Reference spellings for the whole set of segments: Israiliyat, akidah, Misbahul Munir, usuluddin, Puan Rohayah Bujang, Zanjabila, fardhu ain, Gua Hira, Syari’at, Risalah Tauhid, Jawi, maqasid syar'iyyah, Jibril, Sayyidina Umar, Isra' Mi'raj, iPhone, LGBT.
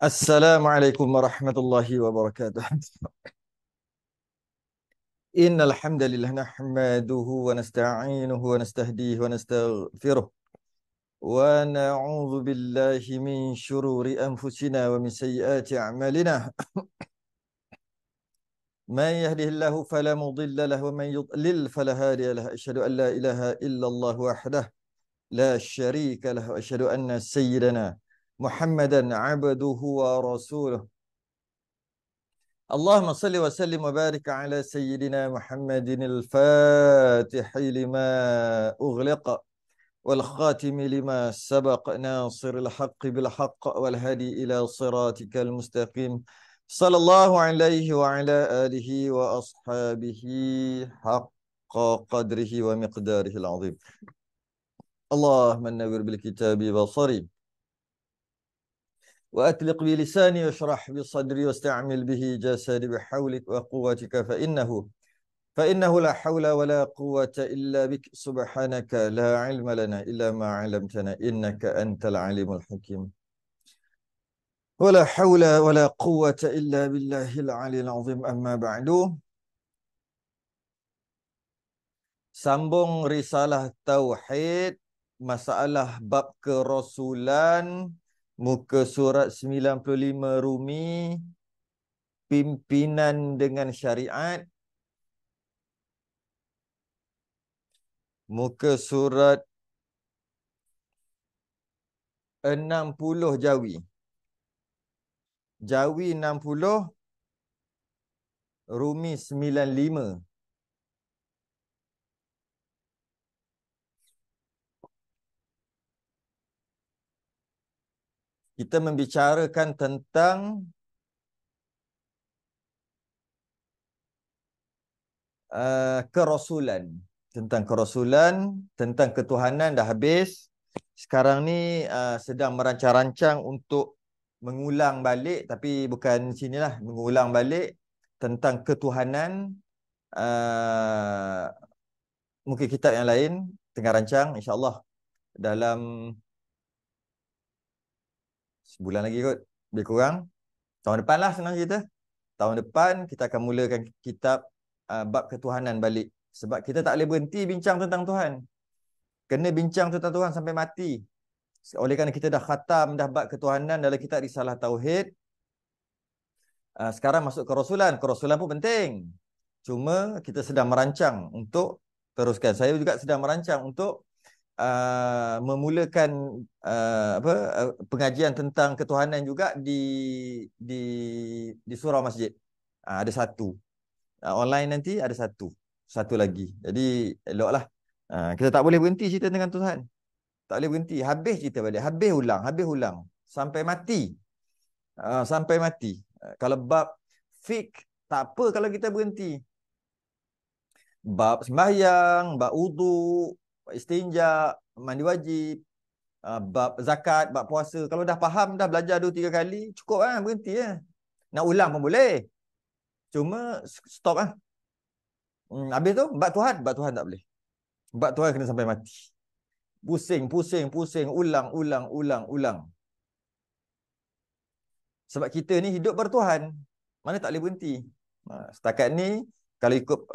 Assalamualaikum warahmatullahi wabarakatuh. Innal hamdalillah nahmaduhu wa nasta'inuhu wa nastahdihi wa nastaghfiruh wa na'udzu billahi min shururi anfusina wa min sayyiati a'malina. Man yahdihillahu fala mudilla lahu wa man yudlil fala hadiya lahu. Asyhadu an la ilaha illallah wahdahu la syarika lahu wa asyhadu anna sayyidana Muhammadan abduhu wa rasuluh. Allahumma salli wa sallim wa barik ala sayyidina Muhammadin al-fatihi lima ughliqa wal khatimi lima sabaq nasiril haqqi bil haqq wal hadi ila siratikal mustaqim sallallahu alaihi wa ala alihi wa ashabihi haqqa qadrihi wa miqdarihi al-azim. Allahumma nawwir bil kitabi basari وأطلق بلساني واشرح بصدري واستعمل به جسدي بحولك وقوتك فإنه لا حول ولا قوة إلا بك سبحانك لا علم لنا إلا ما علمتنا إنك أنت العليم الحكيم ولا حول ولا قوة إلا بالله العلي العظيم أما بعد. Sambung risalah tauhid, masalah bab kerasulan, muka surat 95 Rumi, pimpinan dengan syariat. Muka surat 60 Jawi. Jawi 60, Rumi 95. Kita membicarakan tentang kerasulan. Tentang kerasulan, tentang ketuhanan dah habis. Sekarang ni sedang merancang-rancang untuk mengulang balik. Tapi bukan sinilah, mengulang balik tentang ketuhanan. Mungkin kitab yang lain tengah rancang, insyaAllah. Dalam sebulan lagi kot, lebih kurang. Tahun depan lah senang cerita. Tahun depan kita akan mulakan kitab bab ketuhanan balik. Sebab kita tak boleh berhenti bincang tentang Tuhan. Kena bincang tentang Tuhan sampai mati. Oleh kerana kita dah khatam dah bab ketuhanan dalam kitab Risalah Tauhid. Sekarang masuk kerasulan. Kerasulan pun penting. Cuma kita sedang merancang untuk teruskan. Saya juga sedang merancang untuk memulakan pengajian tentang ketuhanan juga di surau masjid. Ada satu. Online nanti ada satu. Satu lagi. Jadi eloklah. Kita tak boleh berhenti cerita dengan Tuhan. Tak boleh berhenti. Habis cerita balik. Habis ulang. Habis ulang. Sampai mati. Sampai mati. Kalau bab fiqh, tak apa kalau kita berhenti. Bab sembahyang, bab wudu, istinja, mandi wajib, bab zakat, bab puasa. Kalau dah faham, dah belajar 2-3 kali, cukup lah, berhenti lah. Nak ulang pun boleh. Cuma stop lah. Habis tu, bab Tuhan tak boleh. Bab Tuhan kena sampai mati. Pusing, pusing, pusing, ulang, ulang, ulang, ulang. Sebab kita ni hidup bertuhan. Mana tak boleh berhenti. Setakat ni, kalau ikut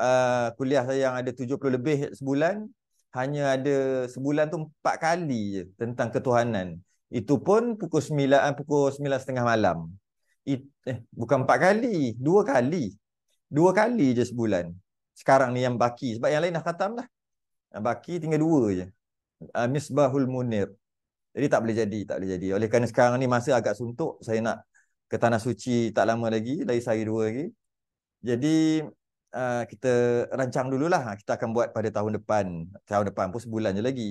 kuliah saya yang ada 70 lebih sebulan, hanya ada sebulan tu 4 kali je tentang ketuhanan. Itu pun pukul 9.30 malam. Bukan 4 kali, 2 kali. 2 kali je sebulan. Sekarang ni yang baki. Sebab yang lain dah khatam dah. Yang baki tinggal 2 je. Misbahul Munir. Jadi tak boleh jadi, tak boleh jadi. Oleh kerana sekarang ni masa agak suntuk. Saya nak ke Tanah Suci tak lama lagi. Lagi sehari 2 lagi. Jadi kita rancang dululah. Kita akan buat pada tahun depan. Tahun depan pun sebulan je lagi.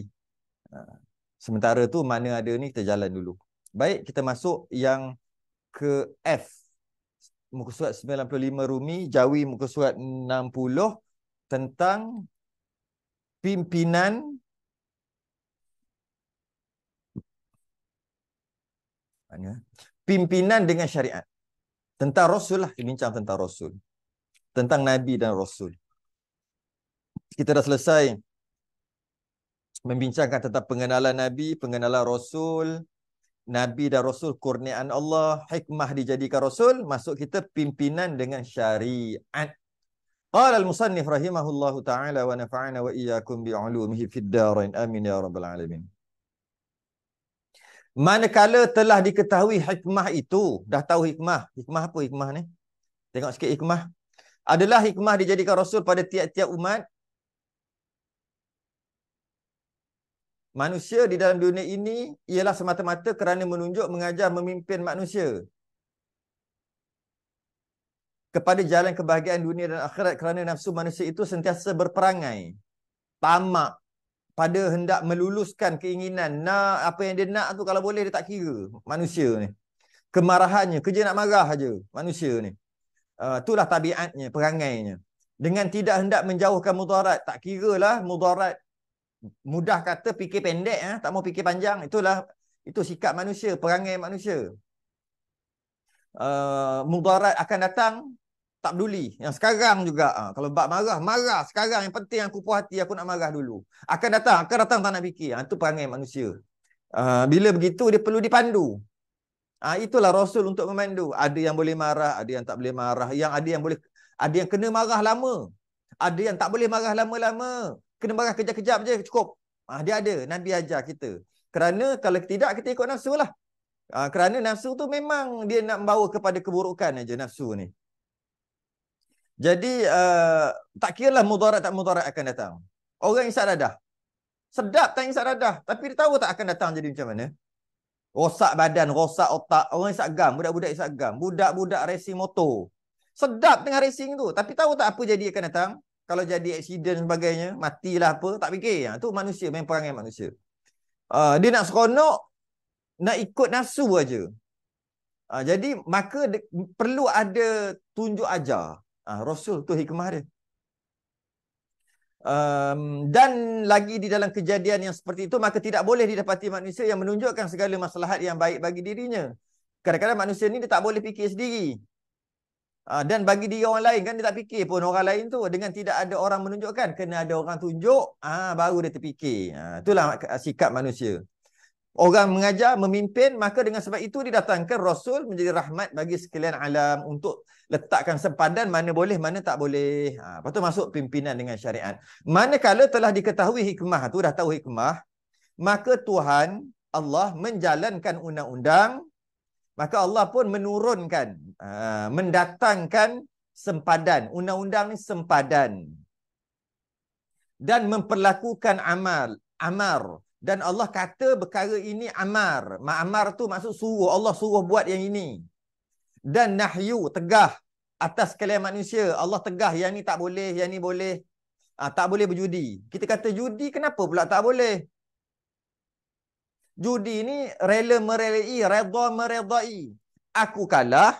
Sementara tu mana ada ni kita jalan dulu. Baik, kita masuk yang ke F. Muka surat 95 Rumi, Jawi muka surat 60 tentang pimpinan. Pimpinan dengan syariat. Tentang Rasul lah, bincang tentang Rasul. Tentang Nabi dan Rasul. Kita dah selesai membincangkan tentang pengenalan Nabi, pengenalan Rasul, Nabi dan Rasul kurniaan Allah, hikmah dijadikan Rasul, masuk kita pimpinan dengan syariat. Qala al-musannif rahimahullahu ta'ala wa nafa'ana wa iyyakum bi'ulumihi fid darain. Amin ya rabbal alamin. Manakala telah diketahui hikmah itu, dah tahu hikmah. Hikmah apa hikmah ni? Tengok sikit hikmah. Adalah hikmah dijadikan Rasul pada tiap-tiap umat. Manusia di dalam dunia ini ialah semata-mata kerana menunjuk, mengajar, memimpin manusia kepada jalan kebahagiaan dunia dan akhirat, kerana nafsu manusia itu sentiasa berperangai, tamak pada hendak meluluskan keinginan. Nak apa yang dia nak tu, kalau boleh dia tak kira manusia ni. Kemarahannya, kerja nak marah aje manusia ni. Itulah tabiatnya, perangainya. Dengan tidak hendak menjauhkan mudarat, tak kiralah mudarat. Mudah kata fikir pendek, tak mau fikir panjang. Itulah, itu sikap manusia, perangai manusia. Mudarat akan datang, tak peduli. Yang sekarang juga, kalau bab marah, marah sekarang. Yang penting aku puas hati, aku nak marah dulu. Akan datang tak nak fikir. Itu perangai manusia. Bila begitu, dia perlu dipandu. Itulah Rasul untuk memandu. Ada yang boleh marah, ada yang tak boleh marah. Ada yang kena marah lama. Ada yang tak boleh marah lama-lama. Kena marah kejap-kejap je cukup. Dia ada, Nabi ajar kita. Kerana kalau tidak, kita ikut nafsu lah. Kerana nafsu tu memang dia nak membawa kepada keburukan aja, nafsu ni. Jadi tak kira lah mudarat tak mudarat akan datang. Orang insya Allah dah sedap tak insya Allah dah, tapi dia tahu tak akan datang jadi macam mana. Rosak badan, rosak otak. Orang insya gam, budak-budak insya gam, budak-budak racing motor. Sedap tengah racing tu, tapi tahu tak apa jadi akan datang. Kalau jadi aksiden sebagainya, matilah apa, tak fikir. Itu manusia, main perangai manusia. Dia nak seronok, nak ikut nafsu aja. Jadi, maka perlu ada tunjuk ajar. Rasul tu hikmah dia. Dan lagi di dalam kejadian yang seperti itu, maka tidak boleh didapati manusia yang menunjukkan segala maslahat yang baik bagi dirinya. Kadang-kadang manusia ni dia tak boleh fikir sendiri. Dan bagi dia orang lain kan dia tak fikir pun orang lain tu. Dengan tidak ada orang menunjukkan, kena ada orang tunjuk, baru dia terfikir. Itulah sikap manusia. Orang mengajar, memimpin, maka dengan sebab itu didatangkan Rasul menjadi rahmat bagi sekalian alam, untuk letakkan sempadan mana boleh, mana tak boleh. Lepas tu masuk pimpinan dengan syariat. Manakala telah diketahui hikmah tu, dah tahu hikmah, maka Tuhan Allah menjalankan undang-undang. Maka Allah pun menurunkan, mendatangkan sempadan. Undang-undang ni sempadan. Dan memperlakukan amal, amar. Dan Allah kata perkara ini amar. Ma'amar tu maksud suruh. Allah suruh buat yang ini. Dan nahyu, tegah atas sekalian manusia. Allah tegah yang ni tak boleh, yang ni boleh. Tak boleh berjudi. Kita kata judi kenapa pula tak boleh? Judi ni rela merelai, redha meredai. Aku kalah,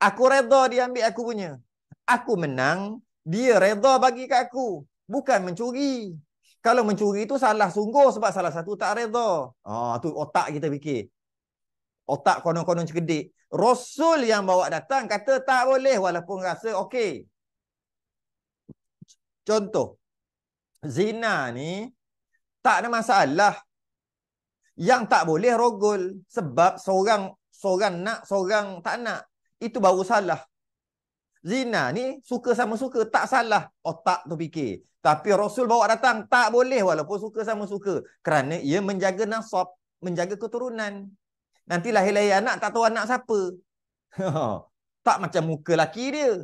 aku redha dia ambil aku punya. Aku menang, dia redha bagi kat aku. Bukan mencuri. Kalau mencuri tu salah sungguh sebab salah satu tak redha. Tu otak kita fikir. Otak konon-konon cerdik. Rasul yang bawa datang kata tak boleh walaupun rasa okey. Contoh, zina ni tak ada masalah. Yang tak boleh rogol. Sebab seorang nak, seorang tak nak. Itu baru salah. Zina ni suka sama suka. Tak salah. Otak tu fikir. Tapi Rasul bawa datang. Tak boleh walaupun suka sama suka. Kerana ia menjaga nasab. Menjaga keturunan. Nanti lahir-lahir anak tak tahu anak siapa. Tak macam muka laki dia.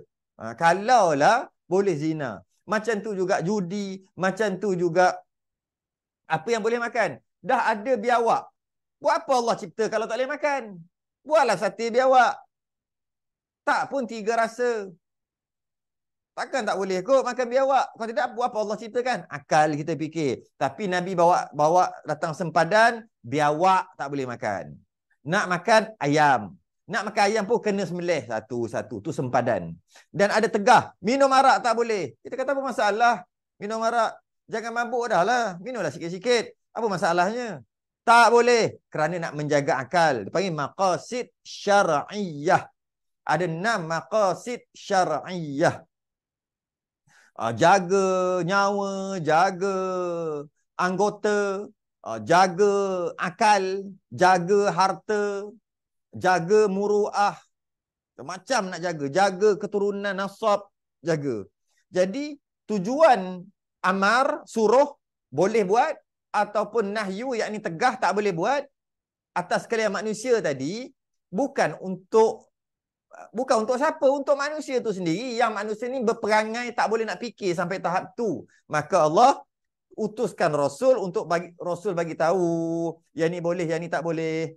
Kalaulah boleh zina. Macam tu juga judi. Macam tu juga apa yang boleh makan. Dah ada biawak. Buat apa Allah cipta kalau tak boleh makan? Buatlah sate biawak. Tak pun tiga rasa. Takkan tak boleh kot makan biawak. Kalau tidak, buat apa Allah ciptakan? Akal kita fikir. Tapi Nabi bawa datang sempadan, biawak tak boleh makan. Nak makan ayam. Nak makan ayam pun kena sembelih satu-satu. Tu sempadan. Dan ada tegah. Minum arak tak boleh. Kita kata apa masalah? Minum arak. Jangan mabuk dah lah. Minumlah sikit-sikit. Apa masalahnya? Tak boleh. Kerana nak menjaga akal. Dia panggil maqasid syar'iyyah. Ada 6 maqasid syar'iyyah. Jaga nyawa, jaga anggota, jaga akal, jaga harta, jaga muruah, macam nak jaga, jaga keturunan, nasab, jaga. Jadi tujuan amar, suruh boleh buat, ataupun nahyu yakni tegah tak boleh buat atas sekalian manusia tadi, bukan untuk siapa, untuk manusia tu sendiri, yang manusia ni berperangai tak boleh nak fikir sampai tahap tu. Maka Allah utuskan Rasul untuk bagi tahu yang ni boleh, yang ni tak boleh.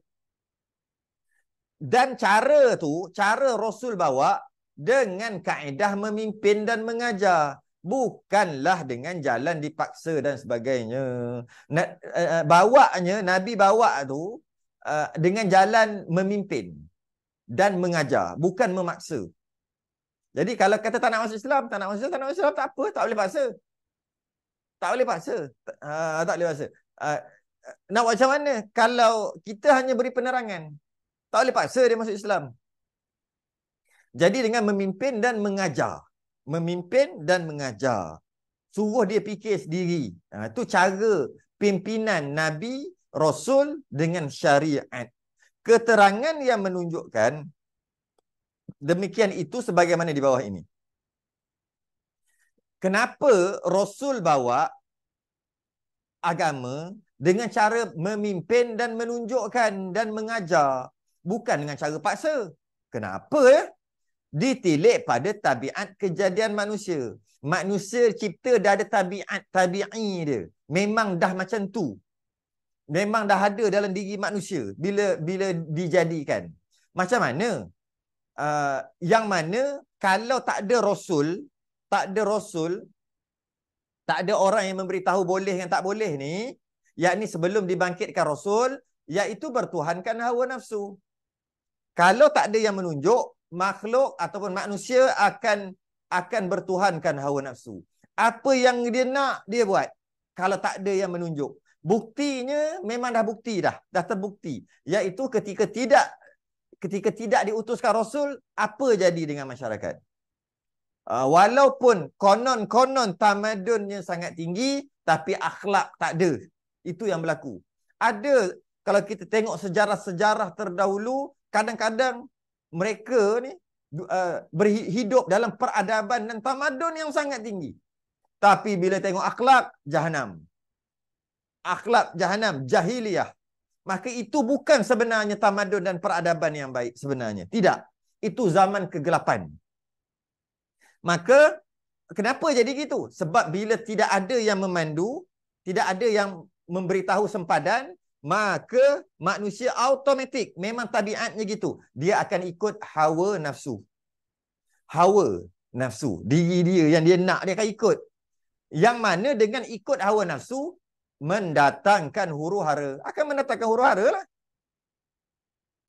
Dan cara tu, cara Rasul bawa dengan kaedah memimpin dan mengajar. Bukanlah dengan jalan dipaksa dan sebagainya. Bawaannya, Nabi bawa tu dengan jalan memimpin dan mengajar, bukan memaksa. Jadi kalau kata tak nak masuk Islam, tak apa, tak boleh paksa. Nak buat macam mana kalau kita hanya beri penerangan? Tak boleh paksa dia masuk Islam. Jadi dengan memimpin dan mengajar. Suruh dia fikir sendiri. Itu cara pimpinan Nabi, Rasul dengan syariat. Keterangan yang menunjukkan demikian itu sebagaimana di bawah ini. Kenapa Rasul bawa agama dengan cara memimpin dan menunjukkan dan mengajar, bukan dengan cara paksa? Kenapa ya? Ditilik pada tabiat kejadian manusia. Manusia cipta dah ada tabiat, tabi'i dia. Memang dah macam tu. Memang dah ada dalam diri manusia bila dijadikan. Macam mana? Yang mana kalau tak ada Rasul, tak ada orang yang memberitahu boleh dengan tak boleh ni, yakni sebelum dibangkitkan Rasul, iaitu bertuhankan hawa nafsu. Kalau tak ada yang menunjuk, makhluk ataupun manusia akan bertuhankan hawa nafsu. Apa yang dia nak, dia buat. Kalau tak ada yang menunjuk. Buktinya memang dah terbukti. Iaitu ketika tidak diutuskan Rasul, apa jadi dengan masyarakat? Walaupun konon-konon tamadunnya sangat tinggi, tapi akhlak tak ada. Itu yang berlaku. Ada, kalau kita tengok sejarah-sejarah terdahulu, kadang-kadang mereka ni berhidup dalam peradaban dan tamadun yang sangat tinggi. Tapi bila tengok akhlak, jahanam. Akhlak jahanam, jahiliyah. Maka itu bukan sebenarnya tamadun dan peradaban yang baik sebenarnya. Tidak. Itu zaman kegelapan. Maka kenapa jadi gitu? Sebab bila tidak ada yang memandu, tidak ada yang memberitahu sempadan, maka manusia automatik, memang tabiatnya gitu, dia akan ikut hawa nafsu. Diri dia yang dia nak, dia akan ikut. Yang mana dengan ikut hawa nafsu, mendatangkan huru-hara. Akan mendatangkan huru-hara lah.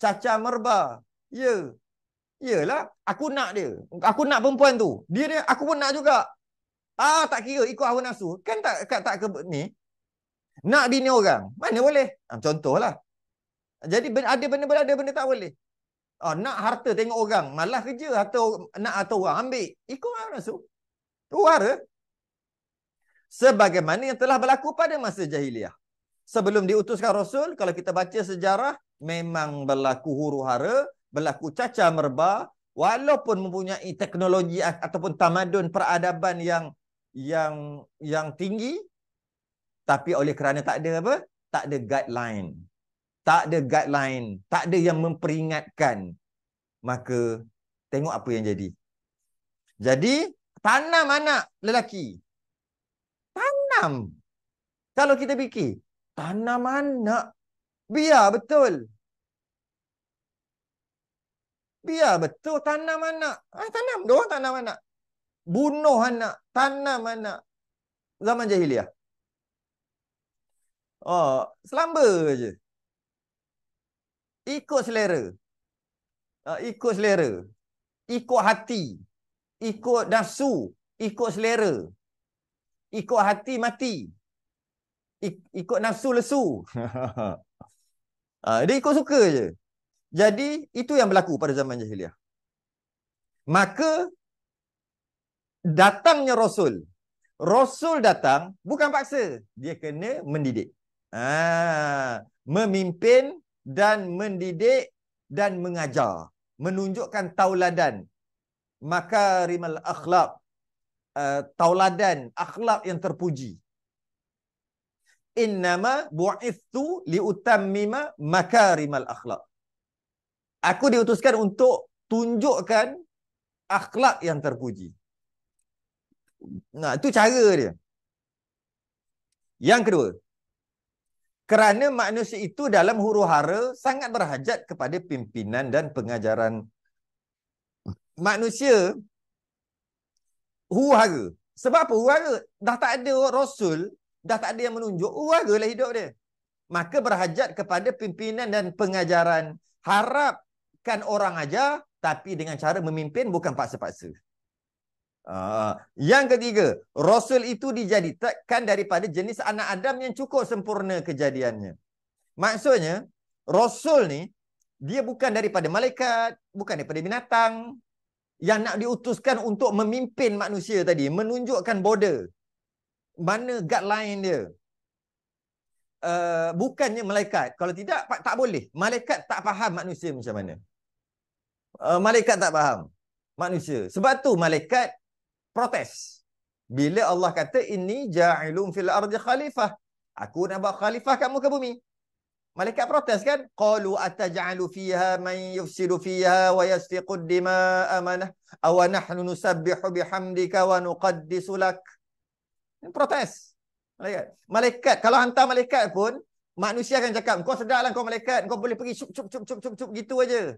Caca merba. Ya. Yalah, aku nak dia. Aku nak perempuan tu. Dia aku pun nak juga. Tak kira ikut hawa nafsu. Kan tak ni. Nak bini orang, mana boleh? Contohlah. Jadi ada benda tak boleh. Nak harta tengok orang, malah kerja harta nak harta orang ambil. Ikut hawa nafsu. Huru-hara. Sebagaimana yang telah berlaku pada masa jahiliah. Sebelum diutuskan Rasul, kalau kita baca sejarah, memang berlaku huru-hara, berlaku caca merba, walaupun mempunyai teknologi ataupun tamadun peradaban yang tinggi. Tapi oleh kerana tak ada apa? Tak ada guideline. Tak ada yang memperingatkan. Maka tengok apa yang jadi. Jadi tanam anak lelaki. Tanam. Kalau kita fikir, tanam anak. Biar betul tanam anak. Tanam. Diorang tanam anak. Bunuh anak. Tanam anak. Zaman jahiliah. Selamba je. Ikut selera. Ikut hati. Ikut nafsu. Ikut selera. Ikut hati mati. Ikut nafsu lesu. Dia ikut suka je. Jadi itu yang berlaku pada zaman jahiliah. Maka datangnya Rasul datang bukan paksa. Dia kena mendidik. Memimpin dan mendidik dan mengajar, menunjukkan tauladan, makarimal akhlak, tauladan akhlak yang terpuji. Innama bu'ithu liutammima makarimal akhlak. Aku diutuskan untuk tunjukkan akhlak yang terpuji. Nah, itu cara dia. Yang kedua, kerana manusia itu dalam huru-hara sangat berhajat kepada pimpinan dan pengajaran. Manusia huru-hara. Sebab apa huru-hara? Dah tak ada Rasul, dah tak ada yang menunjuk, huru-hara lah hidup dia. Maka berhajat kepada pimpinan dan pengajaran. Harapkan orang ajar, tapi dengan cara memimpin, bukan paksa-paksa. Yang ketiga, Rasul itu dijadikan daripada jenis anak Adam yang cukup sempurna kejadiannya. Maksudnya, Rasul ni, dia bukan daripada malaikat, bukan daripada binatang, yang nak diutuskan untuk memimpin manusia tadi, menunjukkan border, mana guideline dia. Bukannya malaikat. Kalau tidak, tak boleh. Malaikat tak faham manusia macam mana. Malaikat tak faham manusia. Sebab tu malaikat protes. Bila Allah kata inni ja'ilun fil ardi khalifah, aku nak buat khalifah kamu ke bumi. Malaikat protes kan? Qalu ataj'alu fiha man yufsidu fiha wa yasfiqu ad-dima'a aw nahnu nusabbihu bihamdika wa nuqaddisu lak. Protes. Malaikat kalau hantar malaikat pun manusia akan cakap, kau sedaplah kau malaikat, kau boleh pergi cup cup cup cup cup cup gitu aja.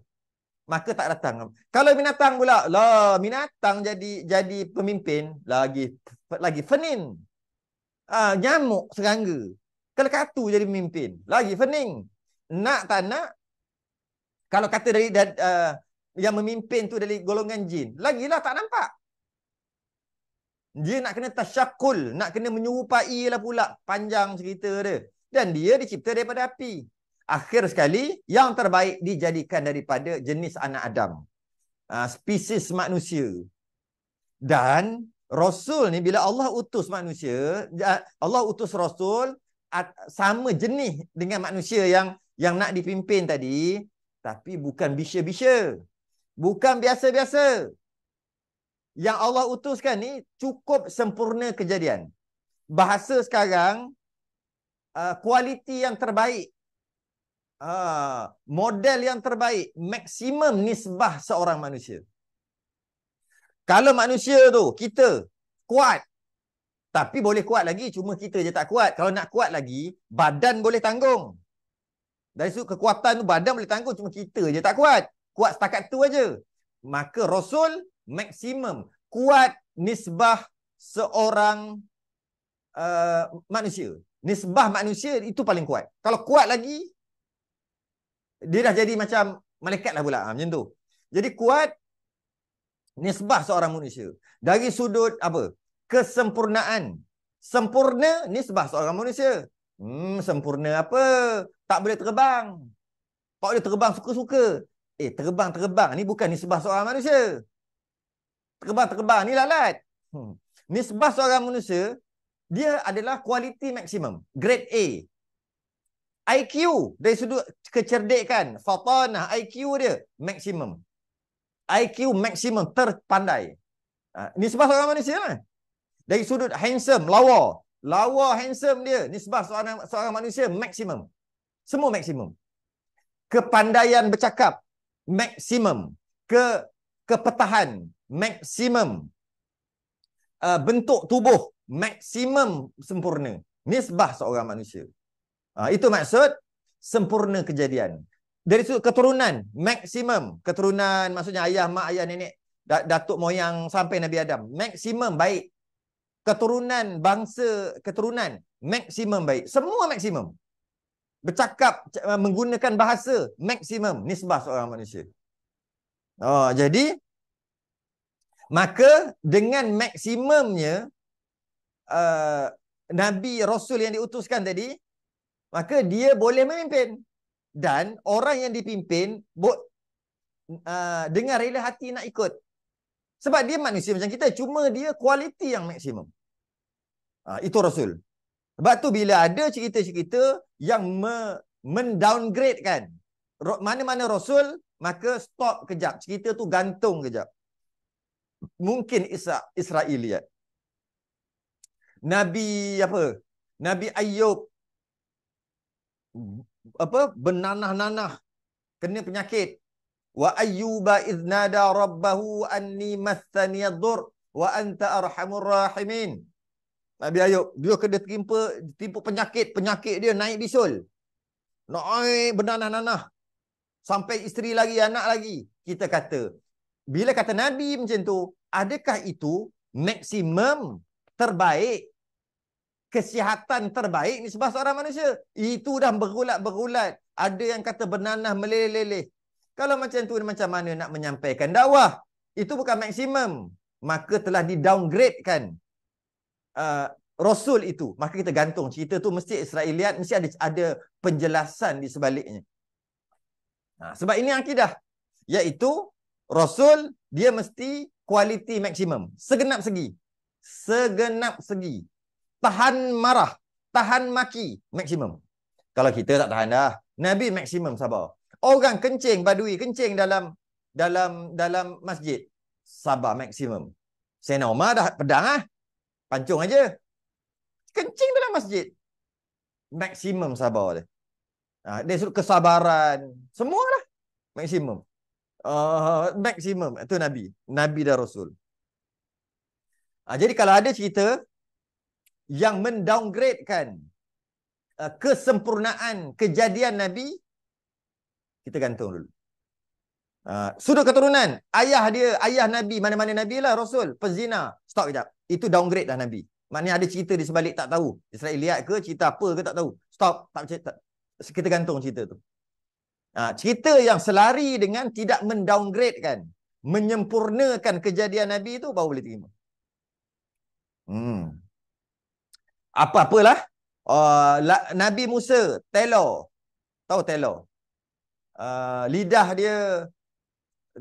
Maka tak datang. Kalau binatang pula, lah binatang jadi pemimpin lagi fening. Nyamuk, serangga, kelekatu jadi pemimpin, lagi fening. Nak tak nak, kalau kata dari yang memimpin tu dari golongan jin, lagilah tak nampak. Dia nak kena tasyakul, nak kena menyerupai lah pula, panjang cerita dia. Dan dia dicipta daripada api. Akhir sekali, yang terbaik dijadikan daripada jenis anak Adam. Spesies manusia. Dan Rasul ni, bila Allah utus manusia, Allah utus Rasul, sama jenis dengan manusia yang nak dipimpin tadi. Tapi bukan bisya-bisya. Bukan biasa-biasa. Yang Allah utuskan ni cukup sempurna kejadian. Bahasa sekarang, kualiti yang terbaik. Model yang terbaik, maksimum nisbah seorang manusia. Kalau manusia tu, kita kuat, tapi boleh kuat lagi, cuma kita je tak kuat. Kalau nak kuat lagi, badan boleh tanggung. Dari sudut kekuatan tu, badan boleh tanggung, cuma kita je tak kuat. Kuat setakat tu aja. Maka Rasul, maksimum kuat nisbah seorang manusia. Nisbah manusia itu paling kuat. Kalau kuat lagi, dia dah jadi macam malaikat lah pula. Macam tu. Jadi kuat nisbah seorang manusia. Dari sudut apa? Kesempurnaan. Sempurna nisbah seorang manusia. Sempurna apa? Tak boleh terbang. Tak boleh terbang suka-suka. Terbang-terbang ni bukan nisbah seorang manusia. Terbang-terbang ni lalat. Nisbah seorang manusia, dia adalah kualiti maksimum. Grade A. IQ dari sudut kecerdikan, fatanah, IQ dia maksimum. IQ maksimum, terpandai. Nisbah seorang manusia lah. Dari sudut handsome, lawa. Lawa handsome dia, nisbah seorang manusia maksimum. Semua maksimum. Kepandaian bercakap maksimum. Kepetahan maksimum. Bentuk tubuh maksimum sempurna. Nisbah seorang manusia. Itu maksud sempurna kejadian. Dari sudut keturunan, maksimum. Keturunan maksudnya ayah, mak, ayah, nenek, datuk moyang sampai Nabi Adam. Maksimum baik. Keturunan, bangsa, keturunan, maksimum baik. Semua maksimum. Bercakap, menggunakan bahasa, maksimum. Nisbah seorang manusia. Jadi, maka dengan maksimumnya, Nabi Rasul yang diutuskan tadi, maka dia boleh memimpin. Dan orang yang dipimpin dengan rela hati nak ikut. Sebab dia manusia macam kita. Cuma dia kualiti yang maksimum. Itu Rasul. Sebab tu bila ada cerita-cerita yang mendowngrade kan mana-mana Rasul, maka stop kejap. Cerita tu gantung kejap. Mungkin Israiliyat. Nabi apa? Nabi Ayub apa benanah-nanah kena penyakit. Wa ayyuba idnada rabbahu anni massaniya dhur wa anta arhamur rahimin. Nabi Ayub dia kena timpa penyakit dia naik bisul. Naik benanah-nanah. Sampai isteri lagi, anak lagi. Kita kata, bila kata Nabi macam tu, adakah itu maksimum terbaik? Kesihatan terbaik ni sebab seorang manusia. Itu dah berulat-berulat. Ada yang kata benanah meleleh-leleh. Kalau macam tu macam mana nak menyampaikan dakwah? Itu bukan maksimum. Maka telah didowngradekan Rasul itu. Maka kita gantung cerita tu mesti Israiliyat, mesti ada penjelasan di sebaliknya. Nah, sebab ini akidah. Iaitu Rasul dia mesti kualiti maksimum. Segenap segi. Segenap segi. Tahan marah, tahan maki, maksimum. Kalau kita tak tahan dah. Nabi maksimum sabar. Orang kencing, badui kencing dalam masjid. Sabar maksimum. Sayyidina Umar dah pedang ah. Pancung aja. Kencing dalam masjid. Maksimum sabar dia. Ah, dia suruh kesabaran, semualah maksimum. Maksimum itu Nabi dan Rasul. Jadi kalau ada cerita yang mendowngradekan kesempurnaan kejadian Nabi, kita gantung dulu. Sudut keturunan, ayah Nabi, mana-mana Nabi lah, Rasul, pezina, stop kejap. Itu downgrade dah Nabi. Maknanya ada cerita di sebalik tak tahu. Israiliyat ke, cerita apa ke tak tahu. Stop, tak, kita gantung cerita tu. Cerita yang selari dengan tidak mendowngradekan, menyempurnakan kejadian Nabi tu, baru boleh terima. Apa-apalah. Nabi Musa, telur. Tahu telur? Lidah dia,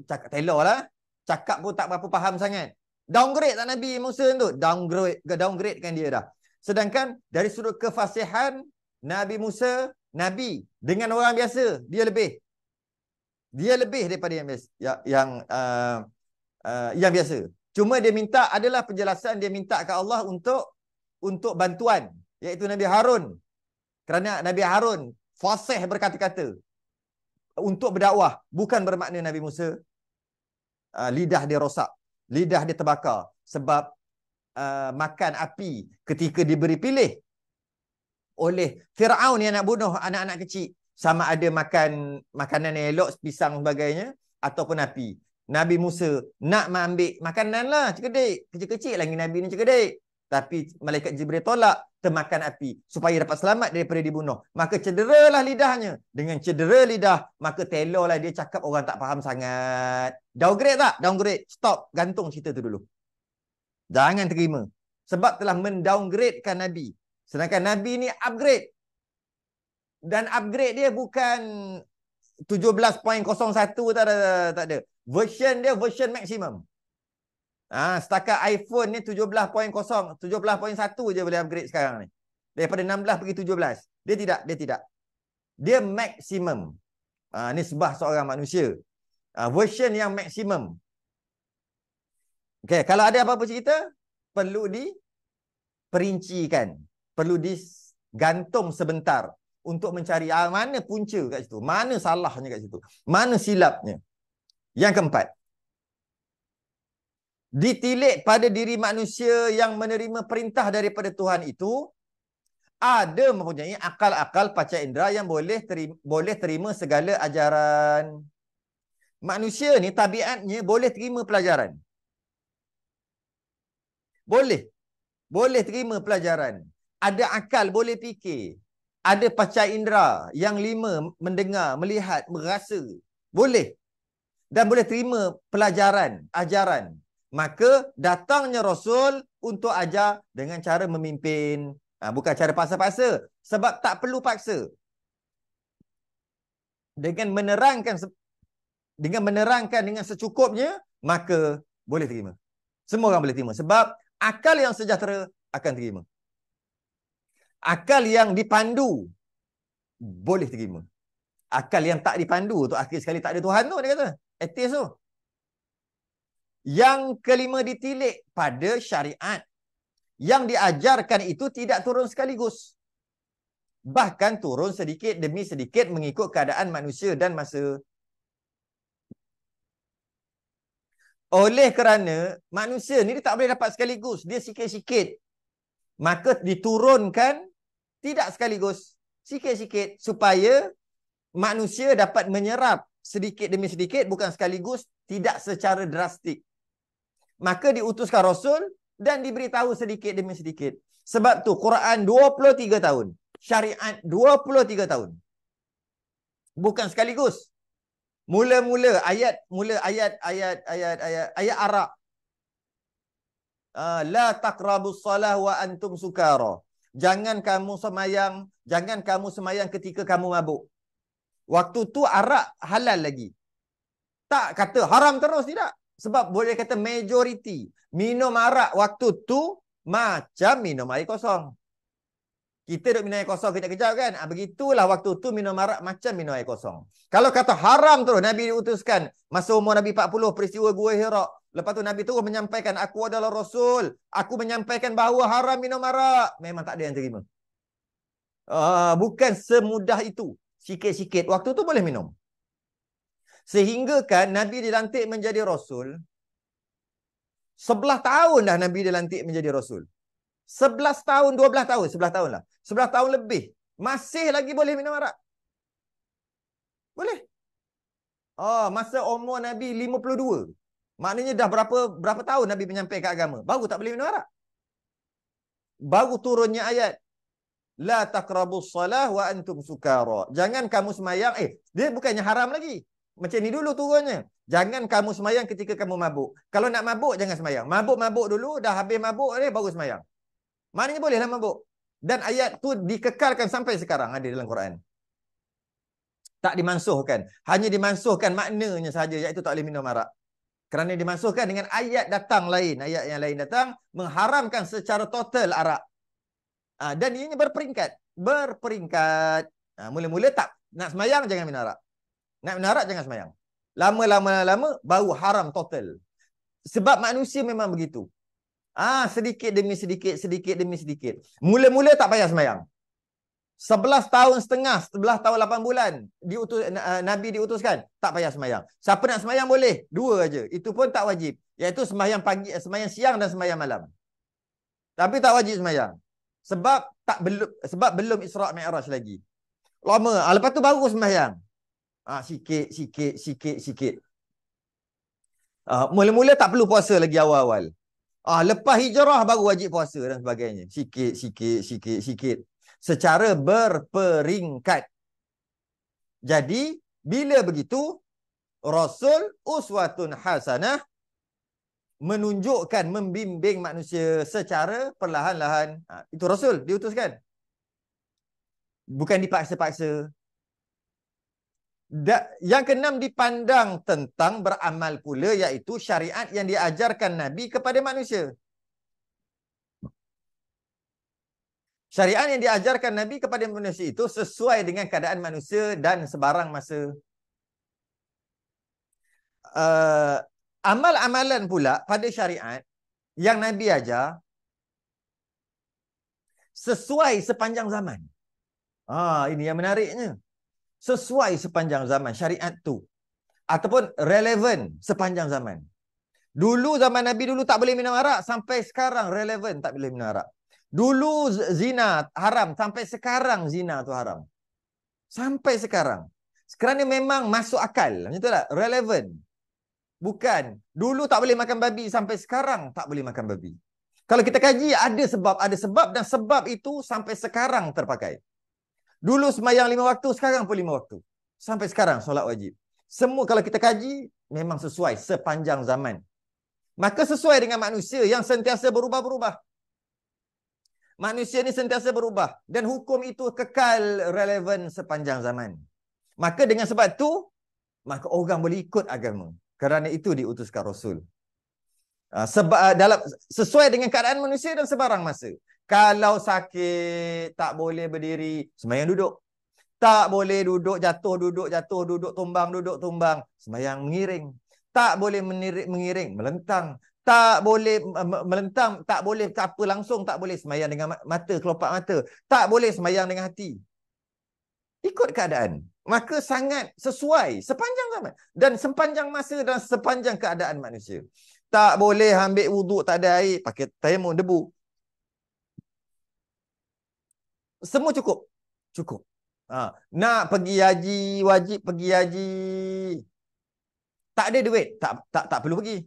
cakap telur lah. Cakap pun tak berapa faham sangat. Downgrade tak Nabi Musa tu? Downgradekan dia dah. Sedangkan dari sudut kefasihan, Nabi Musa, Nabi dengan orang biasa, dia lebih. Dia lebih daripada yang biasa. Yang biasa. Cuma dia minta adalah penjelasan dia minta ke Allah untuk bantuan, iaitu Nabi Harun. Kerana Nabi Harun fasih berkata-kata untuk berdakwah, bukan bermakna Nabi Musa lidah dia rosak, lidah dia terbakar sebab makan api ketika diberi pilih oleh Firaun yang nak bunuh anak-anak kecil, sama ada makan makanan yang elok, pisang sebagainya ataupun api. Nabi Musa nak ambil makananlah cekedek, kecil-kecil lagi Nabi ni cekedek. Tapi malaikat Jibril tolak, termakan api supaya dapat selamat daripada dibunuh. Maka cederalah lidahnya. Dengan cedera lidah, maka telurlah dia cakap orang tak faham sangat. Downgrade tak? Downgrade. Stop. Gantung cerita tu dulu. Jangan terima. Sebab telah mendowngradekan Nabi. Sedangkan Nabi ni upgrade. Dan upgrade dia bukan 17.01 tak ada. Version dia version maksimum. Setakat iPhone ni 17.0, 17.1 je boleh upgrade sekarang ni. Daripada 16 pergi 17. Dia tidak. Dia maksimum. Ni sebah seorang manusia. Version yang maksimum. Okey, kalau ada apa-apa cerita, perlu diperincikan. Perlu digantung sebentar untuk mencari mana punca kat situ, mana salahnya kat situ, mana silapnya. Yang keempat, ditilik pada diri manusia yang menerima perintah daripada Tuhan itu ada mempunyai akal-akal panca indera yang boleh terima segala ajaran. Manusia ni tabiatnya boleh terima pelajaran. Boleh terima pelajaran. Ada akal, boleh fikir. Ada panca indera yang lima, mendengar, melihat, merasa. Boleh. Dan boleh terima pelajaran, ajaran. Maka datangnya Rasul untuk ajar dengan cara memimpin. Bukan cara paksa-paksa. Sebab tak perlu paksa. Dengan menerangkan dengan secukupnya, maka boleh terima. Semua orang boleh terima. Sebab akal yang sejahtera akan terima. Akal yang dipandu boleh terima. Akal yang tak dipandu tu akhir sekali tak ada Tuhan tu, dia kata. Ateis tu. Yang kelima, ditilik pada syariat. Yang diajarkan itu tidak turun sekaligus. Bahkan turun sedikit demi sedikit mengikut keadaan manusia dan masa. Oleh kerana manusia ni dia tak boleh dapat sekaligus. Dia sikit-sikit. Maka diturunkan tidak sekaligus. Sikit-sikit supaya manusia dapat menyerap sedikit demi sedikit, bukan sekaligus, tidak secara drastik. Maka diutuskan Rasul dan diberitahu sedikit demi sedikit. Sebab tu Quran 23 tahun. Syariat 23 tahun. Bukan sekaligus. Mula ayat arak. La taqrabus salah wa antum sukara. Jangan kamu semayang ketika kamu mabuk. Waktu tu arak halal lagi. Tak kata haram terus, tidak. Sebab boleh kata majoriti minum arak waktu tu macam minum air kosong. Kita duduk minum air kosong kejap-kejap kan. Begitulah waktu tu minum arak macam minum air kosong. Kalau kata haram terus, Nabi diutuskan. Masa umur Nabi 40, peristiwa Gua Hira. Lepas tu Nabi terus menyampaikan, aku adalah Rasul. Aku menyampaikan bahawa haram minum arak. Memang tak ada yang terima. Bukan semudah itu. Sikit-sikit waktu tu boleh minum. Sehingga kan Nabi dilantik menjadi Rasul. 11 tahun dah Nabi dilantik menjadi Rasul. 11 tahun, 12 tahun, 11 tahun lah. 11 tahun lebih. Masih lagi boleh minum arak. Boleh. Masa umur Nabi 52. Maknanya dah berapa tahun Nabi menyampaikan agama. Baru tak boleh minum arak. Baru turunnya ayat. La taqrabus salah wa antum sukara. Jangan kamu semayang. Dia bukannya haram lagi. Macam ni dulu turunnya. Jangan kamu semayang ketika kamu mabuk. Kalau nak mabuk, jangan semayang. Mabuk-mabuk dulu. Dah habis mabuk, baru semayang. Maknanya bolehlah mabuk. Dan ayat tu dikekalkan sampai sekarang. Ada dalam Quran. Tak dimansuhkan. Hanya dimansuhkan maknanya sahaja. Iaitu tak boleh minum arak. Kerana dimansuhkan dengan ayat datang lain. Ayat yang lain datang. Mengharamkan secara total arak. Dan ianya berperingkat. Berperingkat. Mula-mula tak. Nak semayang, jangan minum arak. Nak menarak jangan semayang. Lama-lama baru haram total. Sebab manusia memang begitu. Sedikit demi sedikit, sedikit demi sedikit. Mula-mula tak payah semayang. 11 tahun setengah, 11 tahun 8 bulan Nabi diutuskan tak payah semayang. Siapa nak semayang boleh, 2 aja. Itu pun tak wajib. Iaitu semayang pagi, semayang siang dan semayang malam. Tapi tak wajib semayang. Sebab belum Isra' Mi'raj lagi. Lama. Lepas tu baru semayang. Sikit. Mula-mula tak perlu puasa lagi awal-awal. Lepas hijrah baru wajib puasa dan sebagainya. Sikit. Secara berperingkat. Jadi, bila begitu, Rasul uswatun hasanah menunjukkan, membimbing manusia secara perlahan-lahan. Itu Rasul diutuskan. Bukan dipaksa-paksa. Yang keenam, dipandang tentang beramal pula, iaitu syariat yang diajarkan Nabi kepada manusia. Syariat yang diajarkan Nabi kepada manusia itu sesuai dengan keadaan manusia dan sebarang masa. Amal-amalan pula pada syariat yang Nabi ajar sesuai sepanjang zaman. Ini yang menariknya. Sesuai sepanjang zaman syariat tu. Ataupun relevan sepanjang zaman. Dulu zaman Nabi dulu tak boleh minum arak. Sampai sekarang relevan tak boleh minum arak. Dulu zina haram. Sampai sekarang zina tu haram. Sampai sekarang. Kerana memang masuk akal. Macam tu tak? Relevan. Bukan. Dulu tak boleh makan babi. Sampai sekarang tak boleh makan babi. Kalau kita kaji ada sebab. Ada sebab dan sebab itu sampai sekarang terpakai. Dulu semayang 5 waktu, sekarang pun 5 waktu. Sampai sekarang solat wajib. Semua kalau kita kaji, memang sesuai sepanjang zaman. Maka sesuai dengan manusia yang sentiasa berubah-berubah. Manusia ni sentiasa berubah. Dan hukum itu kekal relevan sepanjang zaman. Maka dengan sebab tu, maka orang boleh ikut agama. Kerana itu diutuskan Rasul. Sesuai dengan keadaan manusia dan sebarang masa. Kalau sakit, tak boleh berdiri, sembahyang duduk. Tak boleh duduk, duduk, tumbang. Sembahyang mengiring. Tak boleh mengiring, melentang. Tak boleh melentang, tak boleh apa langsung, tak boleh sembahyang dengan mata, kelopak mata. Tak boleh sembahyang dengan hati. Ikut keadaan. Maka sangat sesuai sepanjang zaman. Dan sepanjang masa dan sepanjang keadaan manusia. Tak boleh ambil wuduk, tak ada air, pakai tayamum, debu. Semua cukup. Cukup. Ha. Nak pergi haji, wajib pergi haji. Tak ada duit, tak perlu pergi.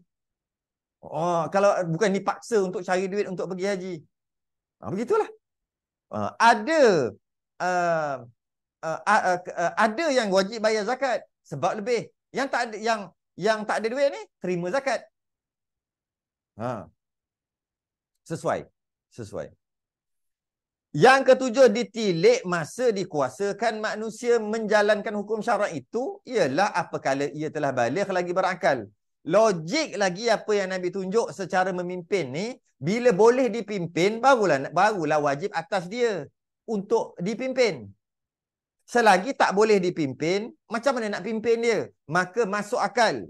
Oh, kalau bukan dipaksa untuk cari duit untuk pergi haji. Ha, begitulah. Ada yang wajib bayar zakat sebab lebih. Yang tak ada, yang tak ada duit ni terima zakat. Ha. Sesuai. Sesuai. Yang ketujuh, ditilik masa dikuasakan manusia menjalankan hukum syarak itu ialah apakala ia telah baligh lagi berakal. Logik lagi apa yang Nabi tunjuk secara memimpin ni, bila boleh dipimpin barulah wajib atas dia untuk dipimpin. Selagi tak boleh dipimpin, macam mana nak pimpin dia? Maka masuk akal.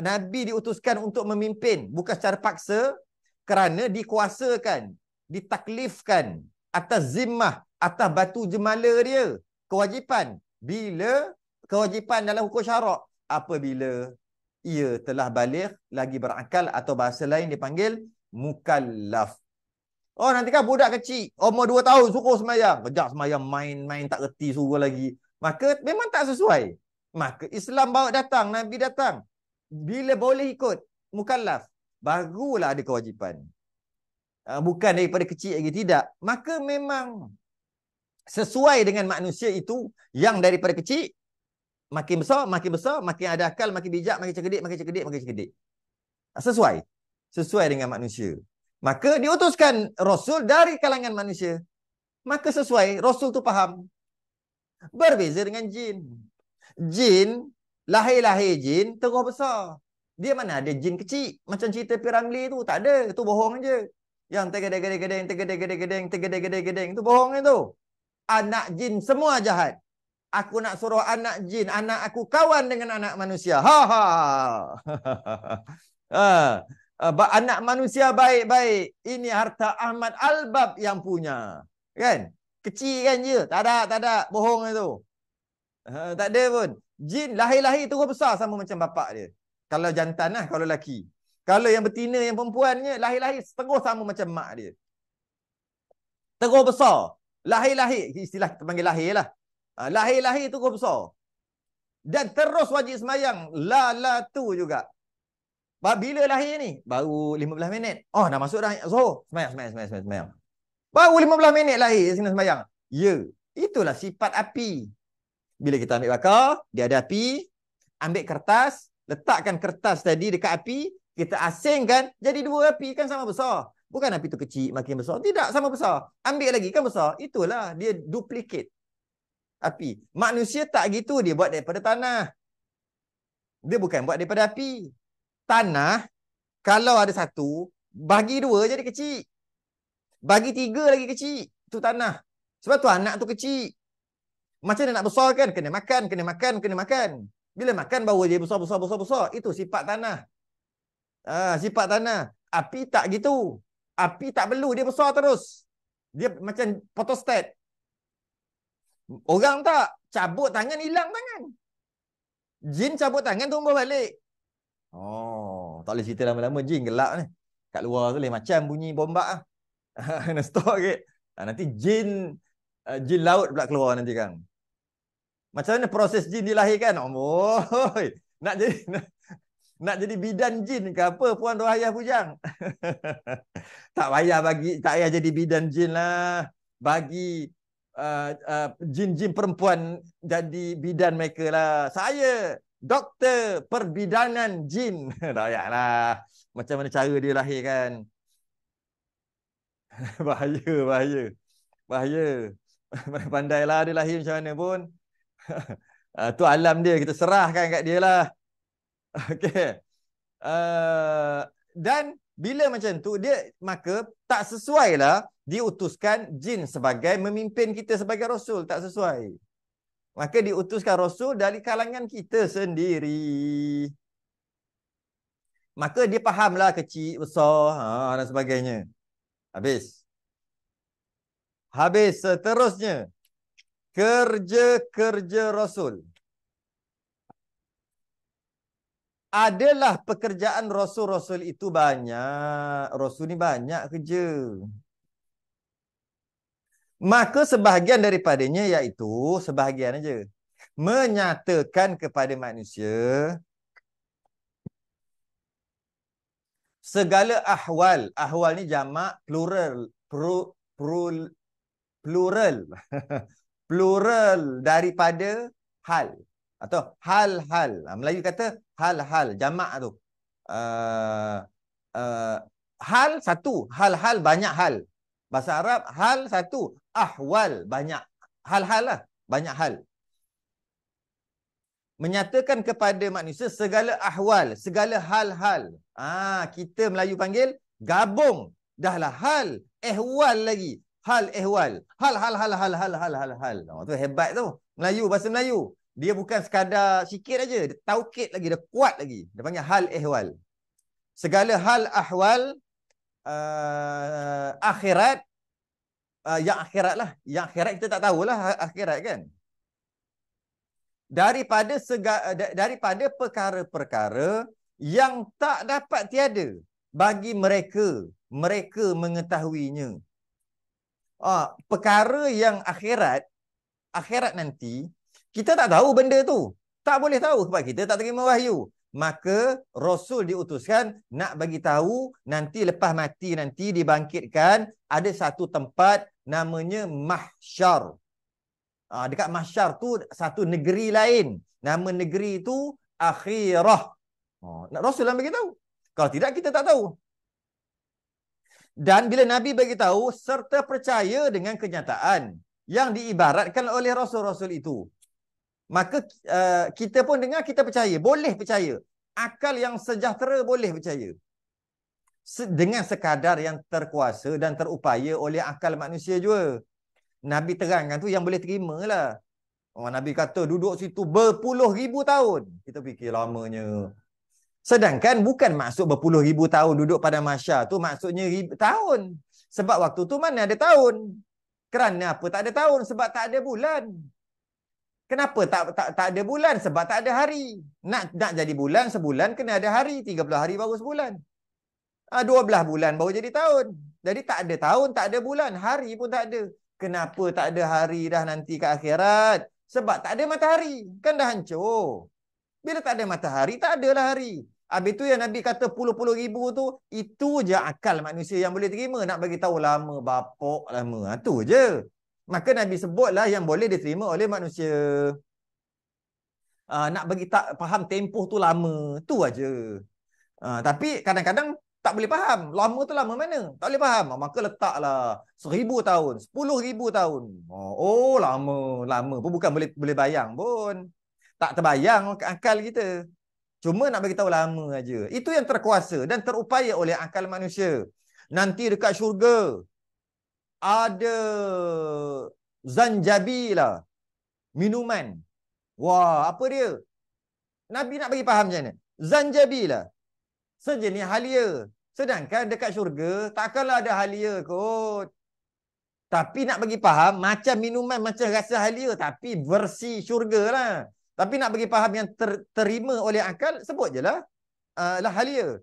Nabi diutuskan untuk memimpin bukan secara paksa kerana dikuasakan. Ditaklifkan atas zimmah, atas batu jemala dia. Kewajipan. Bila kewajipan dalam hukum syarak? Apabila ia telah baligh, lagi berakal atau bahasa lain dipanggil mukallaf. Oh, nanti kan budak kecil, umur 2 tahun suruh sembahyang. Kejap sembahyang main-main tak reti suruh lagi. Maka memang tak sesuai. Maka Islam bawa datang, Nabi datang. Bila boleh ikut mukallaf, barulah ada kewajipan. Bukan daripada kecil lagi, tidak. Maka memang sesuai dengan manusia itu yang daripada kecil, makin besar, makin ada akal, makin bijak, makin cerdik. Sesuai. Sesuai dengan manusia. Maka diutuskan Rasul dari kalangan manusia. Maka sesuai. Rasul tu faham. Berbeza dengan jin. Jin, lahir-lahir jin, terus besar. Dia mana ada jin kecil. Macam cerita Piramli tu, tak ada. Itu bohong je. Yang tegedeg-gedeg itu bohong itu. Anak jin semua jahat. Aku nak suruh anak jin, anak aku kawan dengan anak manusia. Anak manusia baik-baik. Ini harta Ahmad Al-Bab yang punya. Kan? Kecil kan je. Tak ada bohong itu. Tak ada pun. Jin lahir-lahir terus besar sama macam bapak dia. Kalau jantan lah, kalau lelaki. Kalau yang betina, yang perempuannya, lahir-lahir setengah sama macam mak dia. Terus besar. Lahir-lahir. Istilah kita panggil lahir lah. Lahir-lahir terus besar. Dan terus wajib sembahyang. La tu juga. Bila lahir ni? Baru 15 minit. Oh, dah masuk dah. Zuhur. Sembahyang. Baru 15 minit lahir. Kena sembahyang. Ya. Itulah sifat api. Bila kita ambil bakar, dia ada api. Ambil kertas. Letakkan kertas tadi dekat api. Kita asingkan, jadi dua api kan sama besar. Bukan api tu kecil, makin besar. Tidak, sama besar. Ambil lagi kan besar. Itulah dia duplicate api. Manusia tak gitu, dia buat daripada tanah. Dia bukan buat daripada api. Tanah, kalau ada satu, bagi dua jadi kecil. Bagi tiga lagi kecil. Itu tanah. Sebab tu anak tu kecil. Macam mana nak besarkan? Kena makan. Bila makan, baru dia besar. Itu sifat tanah. Sifat tanah. Api tak gitu. Api tak perlu. Dia besar terus. Dia macam photostat. Orang tak. Cabut tangan, hilang tangan. Jin cabut tangan, tumbuh balik. Oh, tak boleh cerita lama-lama. Jin gelap ni. Kat luar tu boleh macam bunyi bombak. Kena stop sikit. Nanti jin laut pula keluar nanti kan. Macam mana proses jin dilahirkan? Oh, nak jadi... Nak jadi bidan jin ke apa puan rohayah bujang? Tak payah jadi bidan jin lah. Bagi jin-jin perempuan jadi bidan mereka lah. Saya doktor perbidanan jin. Tak payahlah. Macam mana cara dia lahirkan? Bahaya. Pandailah dia lahir macam mana pun. Tu alam dia, kita serahkan kat dia lah. Okay. Dan Bila macam tu, dia maka tak sesuailah diutuskan jin sebagai memimpin kita sebagai Rasul. Tak sesuai. Maka diutuskan Rasul dari kalangan kita sendiri. Maka dia fahamlah kecil, besar dan sebagainya. Habis. Habis seterusnya. Kerja-kerja Rasul. Adalah pekerjaan Rasul-Rasul itu banyak. Rasul ni banyak kerja. Maka sebahagian daripadanya iaitu, sebahagian aja, menyatakan kepada manusia segala ahwal. Ahwal ni jamak plural. Plural. Plural daripada hal. Atau hal-hal. Melayu kata hal-hal. Jamak tu. Hal satu. Hal-hal banyak hal. Bahasa Arab hal satu. Ahwal banyak. Hal-hal lah. Banyak hal. Menyatakan kepada manusia segala ahwal. Segala hal-hal. Kita Melayu panggil gabung. Dahlah hal. Ehwal lagi. Hal ehwal. Hal-hal-hal-hal-hal-hal-hal. Tu hebat tu. Melayu. Bahasa Melayu. Dia bukan sekadar sikit aja, dia taukid lagi, dia kuat lagi. Dia panggil hal ehwal. Segala hal ahwal akhirat, yang akhirat lah. Yang akhirat kita tak tahulah akhirat kan. Daripada perkara-perkara yang tak dapat tiada bagi mereka, mereka mengetahuinya. Perkara yang akhirat, akhirat nanti, kita tak tahu benda tu. Tak boleh tahu sebab kita tak terima wahyu. Maka Rasul diutuskan nak bagi tahu nanti lepas mati nanti dibangkitkan ada satu tempat namanya mahsyar. Dekat mahsyar tu satu negeri lain. Nama negeri tu akhirah. Rasul yang bagi tahu. Kalau tidak kita tak tahu. Dan bila Nabi bagi tahu serta percaya dengan kenyataan yang diibaratkan oleh Rasul-Rasul itu. Maka kita pun dengar, kita percaya. Boleh percaya. Akal yang sejahtera boleh percaya. Dengan sekadar yang terkuasa dan terupaya oleh akal manusia juga. Nabi terangkan tu yang boleh terima lah. Nabi kata duduk situ berpuluh ribu tahun. Kita fikir lamanya. Sedangkan bukan maksud berpuluh ribu tahun duduk pada mahsyar tu maksudnya tahun. Sebab waktu tu mana ada tahun. Kerana apa tak ada tahun? Sebab tak ada bulan. Kenapa tak ada bulan? Sebab tak ada hari. Nak jadi bulan, sebulan kena ada hari. 30 hari baru sebulan. 12 bulan baru jadi tahun. Jadi tak ada tahun, tak ada bulan. Hari pun tak ada. Kenapa tak ada hari dah nanti ke akhirat? Sebab tak ada matahari. Kan dah hancur. Bila tak ada matahari, tak adalah hari. Habis tu yang Nabi kata puluh-puluh ribu tu, itu je akal manusia yang boleh terima. Nak bagi tahu lama, bapak lama. Itu je. Maka Nabi sebutlah yang boleh diterima oleh manusia. Nak bagi tak faham tempoh tu lama. Tu aja. Tapi kadang-kadang tak boleh faham. Lama tu lama mana? Tak boleh faham. Maka letaklah 1000 tahun. 10,000 tahun. Lama. Lama pun bukan boleh bayang pun. Tak terbayang akal kita. Cuma nak bagi tahu lama aja. Itu yang terkuasa dan terupaya oleh akal manusia. Nanti dekat syurga. Ada zanjabila minuman. Wah, apa dia? Nabi nak bagi faham macam mana? Zanjabila. Sejenis halia. Sedangkan dekat syurga takkanlah ada halia kot. Tapi nak bagi faham macam minuman, macam rasa halia tapi versi syurga lah. Tapi nak bagi faham yang terima oleh akal sebut je lah. Lah halia.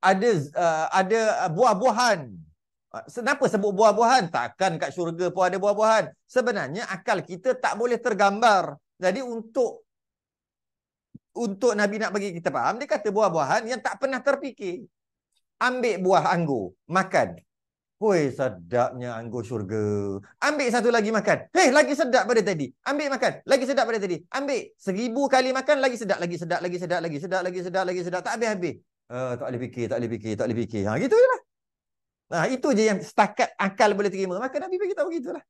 Ada buah-buahan. Kenapa sebut buah-buahan? Takkan kat syurga pun ada buah-buahan. Sebenarnya akal kita tak boleh tergambar. Jadi untuk Nabi nak bagi kita faham, dia kata buah-buahan yang tak pernah terfikir. Ambil buah anggur, makan. Hui, sedapnya anggur syurga. Ambil satu lagi makan. Hei, lagi sedap pada tadi. Ambil makan. Lagi sedap pada tadi. Ambil 1000 kali makan, lagi sedap, lagi sedap, lagi sedap, lagi sedap, lagi sedap, lagi sedap. Tak habis-habis. Tak boleh fikir, tak boleh fikir, tak boleh fikir. Gitu je lah. Itu je yang setakat akal boleh terima. Maka Nabi bagi tahu begitulah.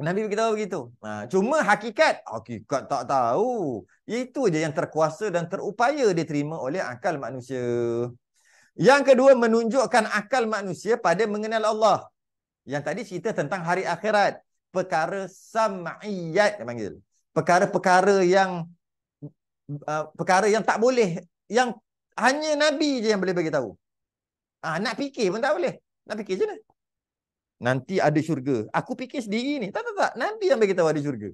Nabi beritahu begitu. Nah, cuma hakikat tak tahu. Itu je yang terkuasa dan terupaya diterima oleh akal manusia. Yang kedua, menunjukkan akal manusia pada mengenal Allah. Yang tadi cerita tentang hari akhirat. Perkara sam'iyat dia panggil. Perkara-perkara yang tak boleh, yang hanya Nabi je yang boleh bagi tahu. Nak fikir pun tak boleh. Nak fikir je lah. Nanti ada syurga. Aku fikir sendiri ni. Tak. Nabi yang bagi tahu ada syurga.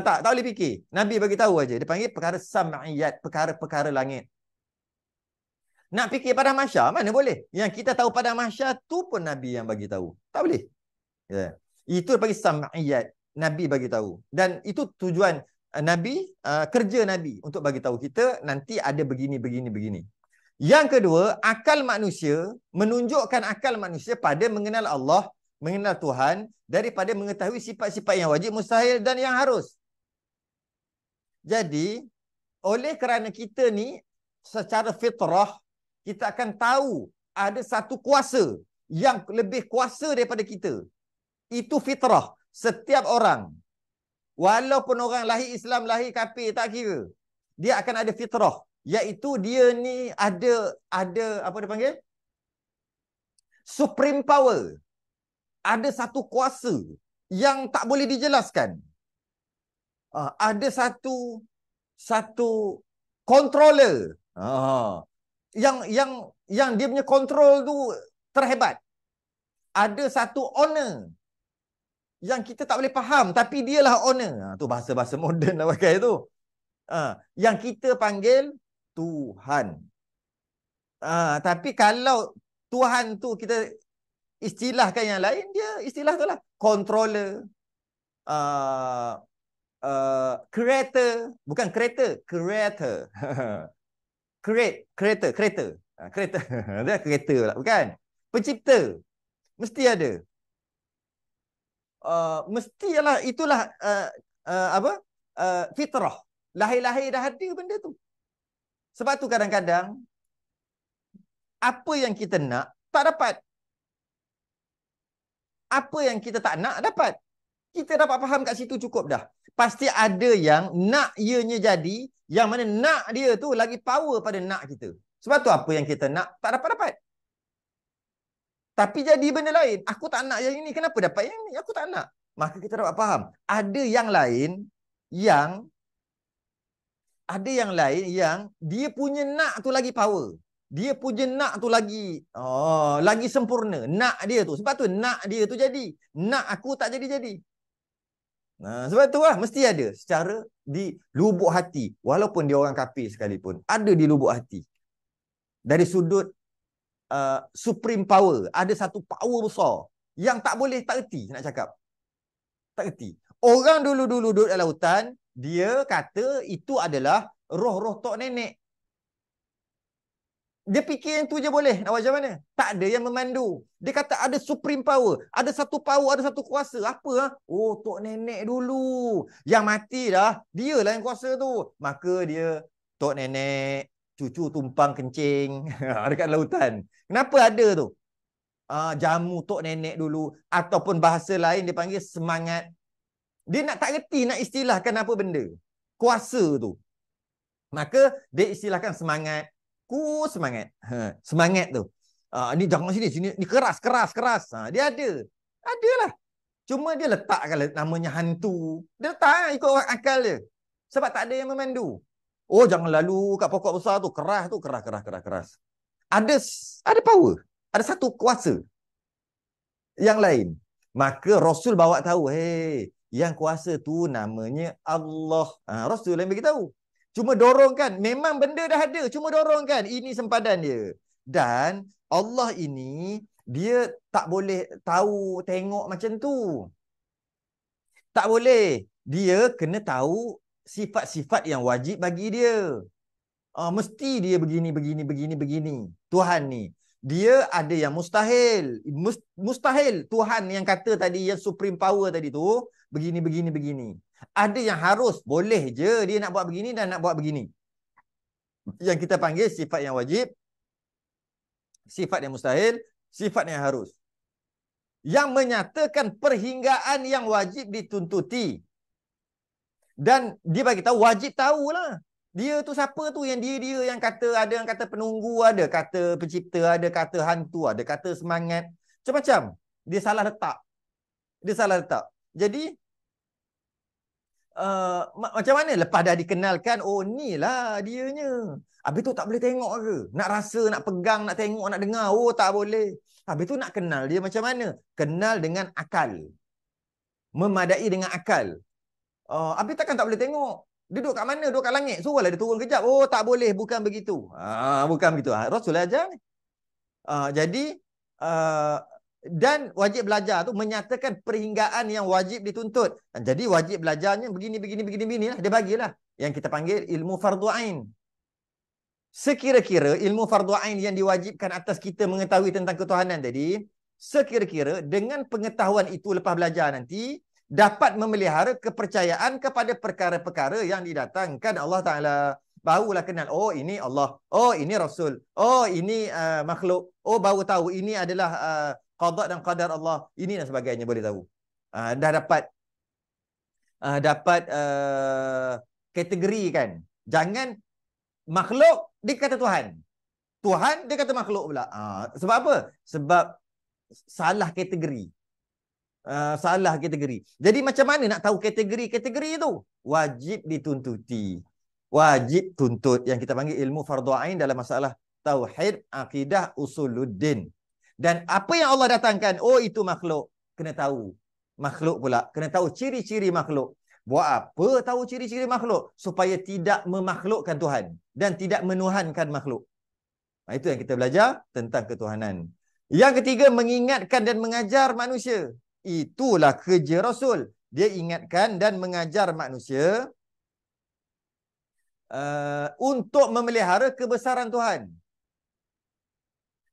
Tak boleh fikir. Nabi bagi tahu aja. Dia panggil perkara sam'iyat, perkara-perkara langit. Nak fikir pada mahsyar mana boleh? Yang kita tahu pada mahsyar tu pun Nabi yang bagi tahu. Tak boleh. Yeah. Itu panggil sam'iyat. Nabi bagi tahu. Dan itu tujuan Nabi, kerja Nabi untuk bagi tahu kita nanti ada begini. Yang kedua, akal manusia, menunjukkan akal manusia pada mengenal Allah, mengenal Tuhan, daripada mengetahui sifat-sifat yang wajib, mustahil dan yang harus. Jadi, oleh kerana kita ni secara fitrah, kita akan tahu ada satu kuasa yang lebih kuasa daripada kita. Itu fitrah setiap orang. Walaupun orang lahir Islam, lahir kafir, tak kira. Dia akan ada fitrah. Iaitu dia ni ada apa dia panggil? Supreme power. Ada satu kuasa yang tak boleh dijelaskan. Ada satu controller. Yang dia punya control tu terhebat. Ada satu owner yang kita tak boleh faham tapi dialah owner. Tu bahasa-bahasa moden lah pakai tu. Yang kita panggil Tuhan. Tapi kalau Tuhan tu kita istilahkan yang lain, dia istilah tu lah. Controller, creator. Bukan creator, creator. creator. Creator. Dia creator lah, bukan? Pencipta. Mesti ada. Mestilah, itulah fitrah. Lahir-lahir dah ada benda tu. Sebab tu kadang-kadang apa yang kita nak tak dapat. Apa yang kita tak nak dapat. Kita dapat faham kat situ cukup dah. Pasti ada yang nak ianya jadi, yang mana nak dia tu lagi power pada nak kita. Sebab tu apa yang kita nak tak dapat-dapat. Tapi jadi benda lain. Aku tak nak yang ini. Kenapa dapat yang ini? Aku tak nak. Maka kita dapat faham. Ada yang lain yang dia punya nak tu lagi power. Dia punya nak tu lagi lagi sempurna. Nak dia tu. Sebab tu nak dia tu jadi. Nak aku tak jadi-jadi. Nah, sebab tu lah mesti ada secara di lubuk hati. Walaupun dia orang kafir sekalipun. Ada di lubuk hati. Dari sudut supreme power. Ada satu power besar. Yang tak boleh tak erti nak cakap. Tak erti. Orang dulu-dulu duduk dalam hutan. Dia kata itu adalah roh-roh tok nenek. Dia fikir yang tu je boleh. Nak buat macam mana? Tak ada yang memandu. Dia kata ada supreme power. Ada satu power, ada satu kuasa. Apa? Oh, tok nenek dulu. Yang mati dah, dialah yang kuasa tu. Maka dia, tok nenek, cucu tumpang kencing. Dekat lautan. Kenapa ada tu? Jamu tok nenek dulu. Ataupun bahasa lain dia panggil semangat. Dia nak tak reti nak istilahkan apa benda. Kuasa tu. Maka dia istilahkan semangat. Ku semangat. Semangat tu. Ni jangan sini. Ni keras. Dia ada. Adalah. Cuma dia letakkan namanya hantu. Dia letak ikut akal dia. Sebab tak ada yang memandu. Oh, jangan lalu kat pokok besar tu. Keras tu. Keras. Ada power. Ada satu kuasa. Yang lain. Maka Rasul bawa tahu. Hei. Yang kuasa tu namanya Allah. Rasul yang beritahu. Cuma dorongkan. Memang benda dah ada. Cuma dorongkan. Ini sempadan dia. Dan Allah ini, dia tak boleh tahu, tengok macam tu. Tak boleh. Dia kena tahu sifat-sifat yang wajib bagi dia. Mesti dia begini. Tuhan ni. Dia ada yang mustahil. Mustahil. Tuhan yang kata tadi, yang supreme power tadi tu, begini. Ada yang harus. Boleh je dia nak buat begini dan nak buat begini. Yang kita panggil sifat yang wajib, sifat yang mustahil, sifat yang harus. yang menyatakan perhinggaan yang wajib dituntuti. Dan dia bagi tahu, wajib tahulah. Dia tu siapa tu yang dia yang kata, ada yang kata penunggu, ada kata pencipta, ada kata hantu, ada kata semangat. Macam-macam. Dia salah letak. Dia salah letak. Jadi macam mana lepas dah dikenalkan, oh ni lah dianya. Habis tu tak boleh tengok ke? Nak rasa, nak pegang, nak tengok, nak dengar, oh tak boleh. Habis tu nak kenal dia macam mana? Kenal dengan akal. Memadai dengan akal. Habis takkan tak boleh tengok. Dia duduk kat mana? Duduk kat langit. Suruhlah dia turun kejap. Oh, tak boleh. Bukan begitu. Bukan begitu. Rasul ajar ni. Dan wajib belajar tu menyatakan perhinggaan yang wajib dituntut. Jadi, wajib belajarnya begini lah. Dia bagilah. Yang kita panggil ilmu fardu ain. Sekira-kira ilmu fardu ain yang diwajibkan atas kita mengetahui tentang ketuhanan tadi. Sekira-kira dengan pengetahuan itu lepas belajar nanti, dapat memelihara kepercayaan kepada perkara-perkara yang didatangkan Allah Ta'ala. Barulah kenal, oh ini Allah, oh ini Rasul, oh ini makhluk, oh baru tahu ini adalah qada dan qadar Allah, ini dan sebagainya boleh tahu. Dah dapat kategorikan. Jangan makhluk dia kata Tuhan, Tuhan dia kata makhluk pula. Sebab apa? Sebab salah kategori. Salah kategori. Jadi macam mana nak tahu kategori-kategori tu? Wajib dituntuti. Wajib tuntut yang kita panggil ilmu fardu ain dalam masalah tauhid, akidah, usuluddin. Dan apa yang Allah datangkan, oh itu makhluk, kena tahu. Makhluk pula, kena tahu ciri-ciri makhluk. Buat apa tahu ciri-ciri makhluk? Supaya tidak memakhlukkan Tuhan dan tidak menuhankan makhluk. Itu yang kita belajar tentang ketuhanan. Yang ketiga, mengingatkan dan mengajar manusia. Itulah kerja Rasul. Dia ingatkan dan mengajar manusia untuk memelihara kebesaran Tuhan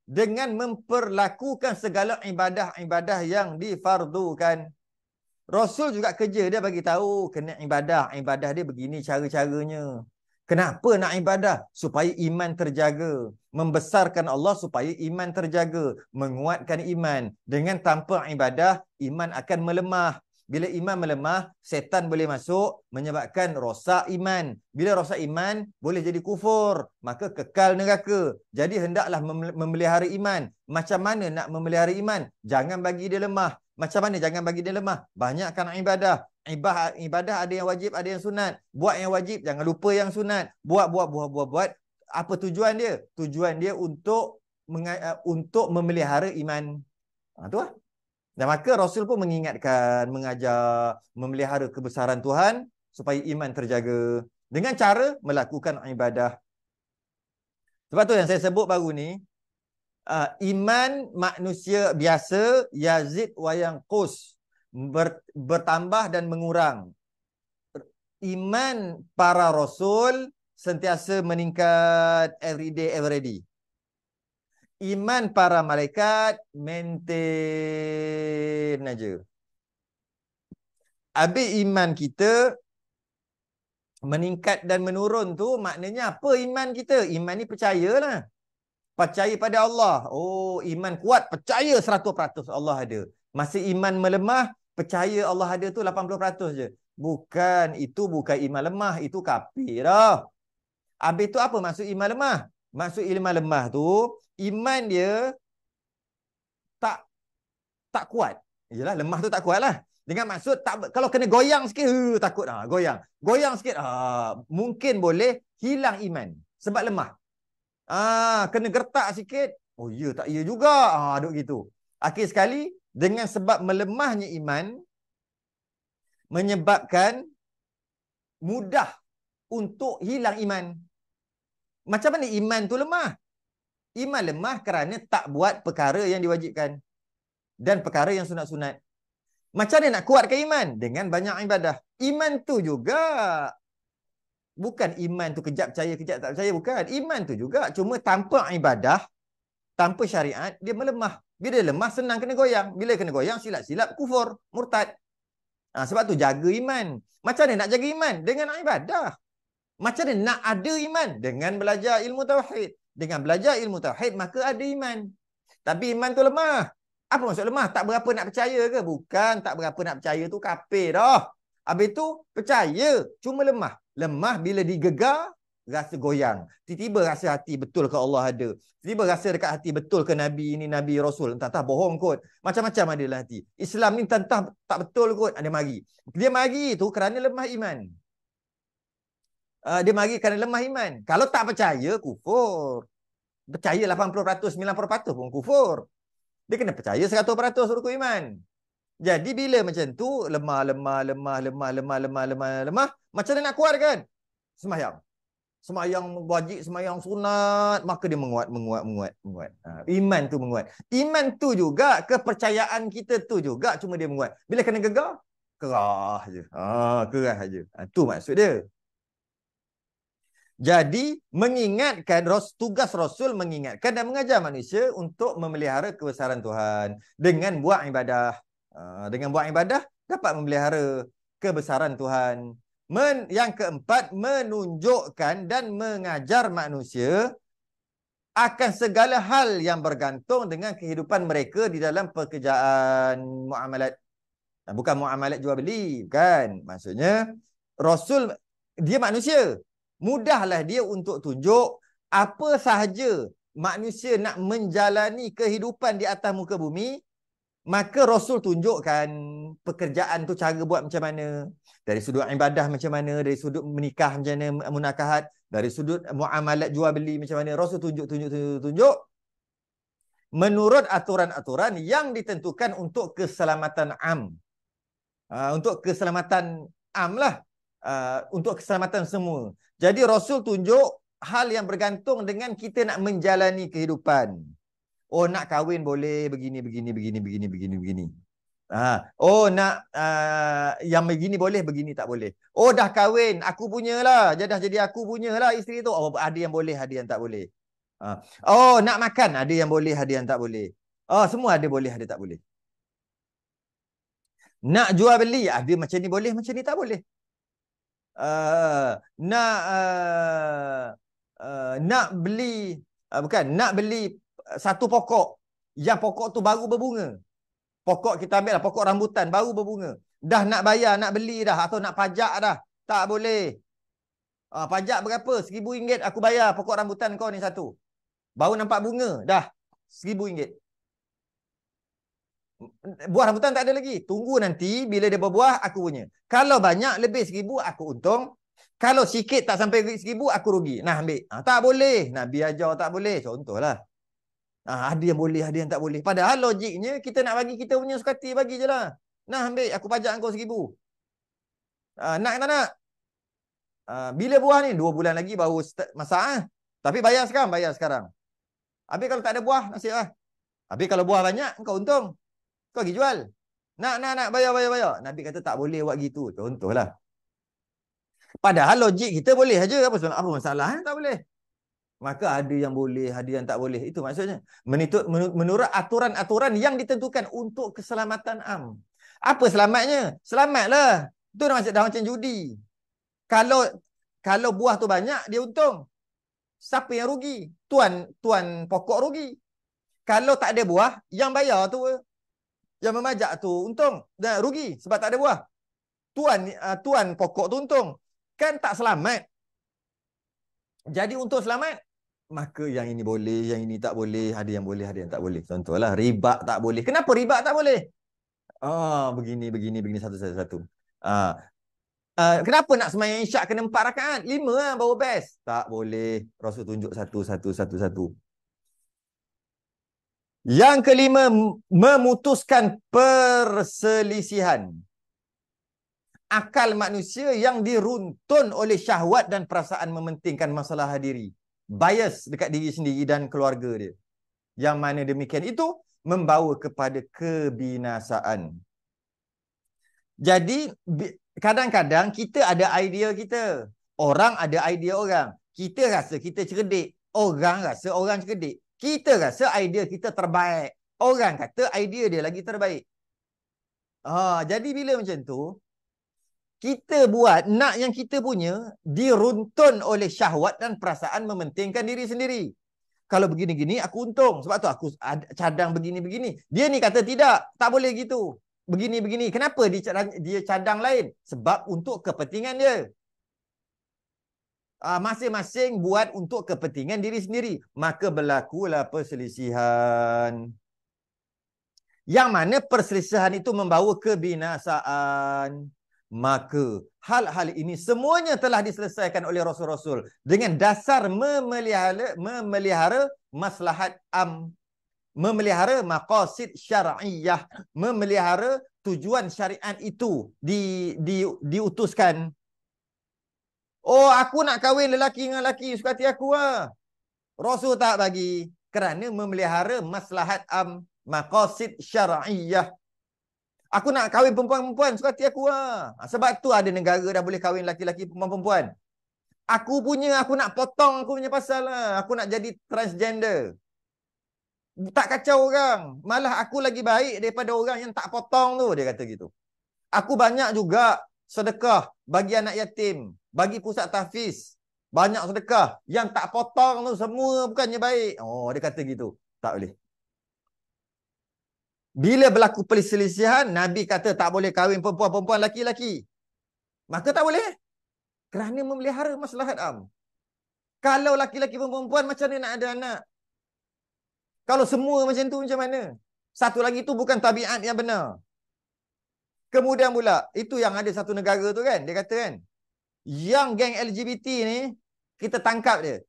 dengan memperlakukan segala ibadah-ibadah yang difardukan. Rasul juga kerja dia bagi tahu kena ibadah. Ibadah dia begini cara-caranya. Kenapa nak ibadah? Supaya iman terjaga. Membesarkan Allah supaya iman terjaga. Menguatkan iman. Dengan tanpa ibadah, iman akan melemah. Bila iman melemah, setan boleh masuk menyebabkan rosak iman. Bila rosak iman, boleh jadi kufur. Maka kekal neraka. Jadi hendaklah memelihara iman. Macam mana nak memelihara iman? Jangan bagi dia lemah. Macam mana jangan bagi dia lemah? Banyakkan ibadah. Ibadah ada yang wajib, ada yang sunat. Buat yang wajib, jangan lupa yang sunat. Buat. Apa tujuan dia? Tujuan dia untuk memelihara iman. Itu lah. Dan maka Rasul pun mengingatkan, mengajar, memelihara kebesaran Tuhan supaya iman terjaga dengan cara melakukan ibadah. Sebab tu yang saya sebut baru ni, iman manusia biasa yazid wa yanqus, bertambah dan mengurang. Iman para Rasul sentiasa meningkat, every day. Iman para malaikat maintain aja. Habis iman kita meningkat dan menurun tu, maknanya apa iman kita? Iman ni percayalah. Percaya pada Allah. Oh, iman kuat, percaya 100% Allah ada. Masa iman melemah, percaya Allah ada tu 80% je. Bukan, itu bukan iman lemah. Itu kafir dah. Habis tu apa maksud iman lemah? Maksud iman lemah tu, iman dia tak kuat. Yelah, lemah tu tak kuat lah. Dengan maksud, kalau kena goyang sikit, takut. Goyang. Goyang sikit, mungkin boleh hilang iman. Sebab lemah. Kena gertak sikit. Oh, ya, tak ya juga. Duk gitu. Akhir sekali, dengan sebab melemahnya iman, menyebabkan mudah untuk hilang iman. Macam mana iman tu lemah? Iman lemah kerana tak buat perkara yang diwajibkan dan perkara yang sunat-sunat. Macam mana nak kuatkan iman? Dengan banyak ibadah. Iman tu juga. Bukan iman tu kejap percaya, kejap tak percaya. Bukan. Iman tu juga. Cuma tanpa ibadah, tanpa syariat, dia melemah. Bila lemah, senang kena goyang. Bila kena goyang, silap-silap kufur, murtad. Sebab tu jaga iman. Macam mana nak jaga iman? Dengan ibadah. Macam mana nak ada iman? Dengan belajar ilmu tauhid. Dengan belajar ilmu tauhid, maka ada iman. Tapi iman tu lemah. Apa maksud lemah? Tak berapa nak percaya ke? Bukan, tak berapa nak percaya tu kafir dah. Habis tu percaya, cuma lemah. Lemah bila digegar, rasa goyang. Tiba-tiba rasa hati betul ke Allah ada. Tiba-tiba rasa dekat hati betul ke Nabi ini, Nabi Rasul. Entah-entah bohong kot. Macam-macam ada dalam hati. Islam ni entah-entah tak betul kot. Dia mari. Dia mari tu kerana lemah iman. Dia mari kerana lemah iman. Kalau tak percaya, kufur. Percaya 80%, 90% pun kufur. Dia kena percaya 100% rukun iman. Jadi bila macam tu, lemah. Macam mana nak kuat kan? Sembahyang. Sembahyang wajib, sembahyang sunat. Maka dia menguat. Iman tu menguat. Iman tu juga, kepercayaan kita tu juga. Cuma dia menguat. Bila kena gegar, kerah je. Kerah je. Itu maksud dia. Jadi mengingatkan, tugas Rasul mengingatkan dan mengajar manusia untuk memelihara kebesaran Tuhan. Dengan buat ibadah. Dengan buat ibadah dapat memelihara kebesaran Tuhan. Yang keempat, menunjukkan dan mengajar manusia akan segala hal yang bergantung dengan kehidupan mereka di dalam pekerjaan muamalat. Bukan muamalat jual beli, kan? Maksudnya Rasul, dia manusia. Mudahlah dia untuk tunjuk apa sahaja manusia nak menjalani kehidupan di atas muka bumi. Maka Rasul tunjukkan pekerjaan tu, cara buat macam mana. Dari sudut ibadah macam mana, dari sudut menikah macam mana, munakahat, dari sudut muamalat jual beli macam mana. Rasul tunjuk. Menurut aturan-aturan yang ditentukan untuk keselamatan am. Untuk keselamatan am lah. Untuk keselamatan semua. Jadi Rasul tunjuk hal yang bergantung dengan kita nak menjalani kehidupan. Oh, nak kahwin boleh begini. Oh, nak yang begini boleh, begini tak boleh. Oh, dah kahwin, aku punyalah. Dia dah jadi aku punyalah isteri tu. Oh, ada yang boleh, ada yang tak boleh. Oh, nak makan, ada yang boleh, ada yang tak boleh. Oh, semua ada boleh, ada tak boleh. Nak jual beli, ada macam ni boleh, macam ni tak boleh. Nak beli satu pokok. Yang pokok tu baru berbunga. Pokok kita ambil lah, pokok rambutan baru berbunga. Dah nak bayar, nak beli dah, atau nak pajak dah. Tak boleh. Pajak berapa? RM1,000 aku bayar pokok rambutan kau ni satu. Baru nampak bunga, dah RM1,000. Buah rambutan tak ada lagi. Tunggu nanti bila dia berbuah, aku punya. Kalau banyak lebih 1,000 aku untung. Kalau sikit tak sampai 1,000 aku rugi. Nah ambil. Tak boleh. Nabi ajar tak boleh. Contohlah. Ada yang boleh, ada yang tak boleh. Padahal logiknya kita nak bagi kita punya sukati, bagi je lah. Nah ambil, aku pajak kau 1,000. Nak tak nak? Bila buah ni? 2 bulan lagi baru masak lah. Tapi bayar sekarang, Habis kalau tak ada buah, nasib lah. Habis kalau buah banyak, kau untung. Kau pergi jual. Nak, bayar. Nabi kata tak boleh buat gitu. Contohlah. Padahal logik kita boleh saja. Apa masalah? Tak boleh. Maka ada yang boleh, ada yang tak boleh. Itu maksudnya. Menurut aturan-aturan yang ditentukan untuk keselamatan am. Apa selamatnya? Selamatlah. Itu dah macam judi. Kalau buah tu banyak, dia untung. Siapa yang rugi? Tuan pokok rugi. Kalau tak ada buah, yang bayar tu, yang memajak tu untung, dah rugi sebab tak ada buah. Tuan pokok tu untung. Kan tak selamat. Jadi untuk selamat, maka yang ini boleh, yang ini tak boleh, ada yang boleh, ada yang tak boleh. Contohlah riba tak boleh. Kenapa riba tak boleh? Begini satu. Kenapa nak sembahyang Isyak kena 4 rakaat? 5 lah baru best. Tak boleh. Rasul tunjuk satu. Yang kelima, memutuskan perselisihan. Akal manusia yang diruntun oleh syahwat dan perasaan mementingkan masalah diri. Bias dekat diri sendiri dan keluarga dia. Yang mana demikian itu membawa kepada kebinasaan. Jadi kadang-kadang kita ada idea kita. Orang ada idea orang. Kita rasa kita cerdik. Orang rasa orang cerdik. Kita rasa idea kita terbaik. Orang kata idea dia lagi terbaik. Jadi bila macam tu, kita buat nak yang kita punya diruntun oleh syahwat dan perasaan mementingkan diri sendiri. kalau begini-gini aku untung. Sebab tu aku cadang begini-begini. Dia ni kata tidak, tak boleh gitu. Begini-begini. Kenapa dia cadang lain? Sebab untuk kepentingan dia. Masing-masing buat untuk kepentingan diri sendiri. Maka berlakulah perselisihan. Yang mana perselisihan itu membawa kebinasaan. Maka hal-hal ini semuanya telah diselesaikan oleh Rasul-Rasul dengan dasar memelihara maslahat am, memelihara maqasid syar'iyyah, memelihara tujuan syariat itu diutuskan. Oh, aku nak kahwin lelaki dengan lelaki suka hati aku ah. Rasul tak bagi kerana memelihara maslahat am, maqasid syar'iyyah. Aku nak kahwin perempuan-perempuan suka hati aku lah. Sebab tu ada negara dah boleh kahwin laki-laki perempuan-perempuan. Aku nak potong aku punya pasal lah. Aku nak jadi transgender. Tak kacau orang. Malah aku lagi baik daripada orang yang tak potong tu. Dia kata gitu. Aku banyak juga sedekah bagi anak yatim. Bagi pusat tahfiz. Banyak sedekah. Yang tak potong tu semua bukannya baik. Oh, dia kata gitu. Tak boleh. Bila berlaku perselisihan, Nabi kata tak boleh kahwin perempuan-perempuan laki-laki. Maka tak boleh. Kerana memelihara maslahat am. Kalau laki-laki perempuan macam mana nak ada anak? Kalau semua macam tu macam mana? Satu lagi tu bukan tabiat yang benar. Kemudian pula, itu yang ada satu negara tu kan, dia kata kan, yang geng LGBT ni, kita tangkap dia.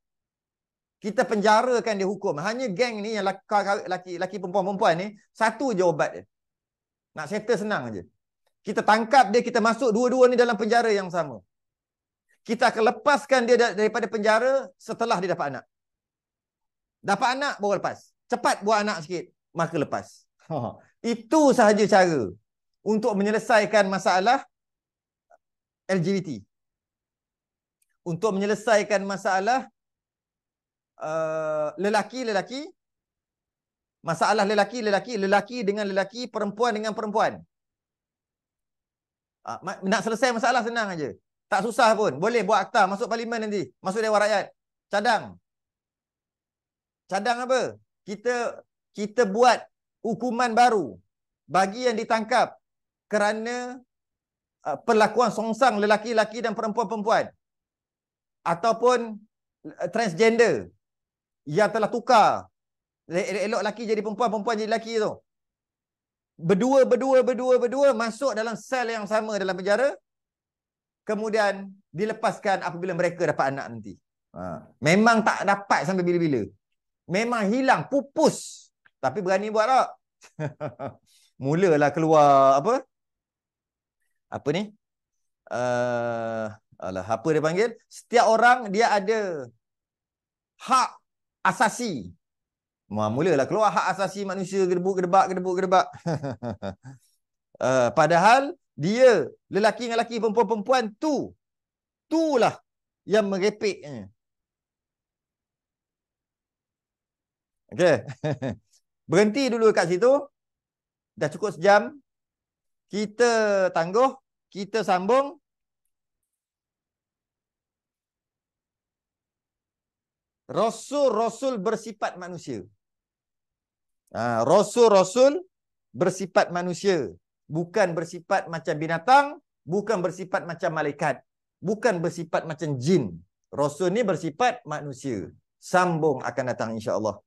Kita penjarakan dia hukum. Hanya geng ni yang laki-laki perempuan-perempuan ni, satu je ubat dia. Nak settle senang je. Kita tangkap dia, kita masuk dua-dua ni dalam penjara yang sama. Kita akan lepaskan dia daripada penjara setelah dia dapat anak. Dapat anak baru lepas. Cepat buat anak sikit, maka lepas. Itu sahaja cara untuk menyelesaikan masalah LGBT. Untuk menyelesaikan masalah lelaki-lelaki, masalah lelaki-lelaki, lelaki dengan lelaki, perempuan dengan perempuan. Nak selesai masalah senang aja, tak susah pun. Boleh buat akta, masuk parlimen nanti, masuk Dewan Rakyat. Cadang. Cadang apa? Kita buat hukuman baru bagi yang ditangkap kerana perlakuan songsang lelaki-lelaki dan perempuan-perempuan, ataupun transgender yang telah tukar. Elok lelaki jadi perempuan, perempuan jadi lelaki tu. Berdua masuk dalam sel yang sama dalam penjara. Kemudian dilepaskan apabila mereka dapat anak nanti. Memang tak dapat sampai bila-bila. Memang hilang, pupus. Tapi berani buat tak? Mulalah keluar apa? Apa ni? Apa dia panggil? Setiap orang dia ada hak asasi. Mulalah keluar hak asasi manusia, gedebuk-gedebak. Padahal dia lelaki dengan lelaki, perempuan-perempuan tu. Itulah yang merepeknya. Okey. Berhenti dulu kat situ. Dah cukup sejam. Kita tangguh, kita sambung. Rasul-Rasul bersifat manusia. Rasul-Rasul bersifat manusia. Bukan bersifat macam binatang. Bukan bersifat macam malaikat. Bukan bersifat macam jin. Rasul ni bersifat manusia. Sambung akan datang insya-Allah.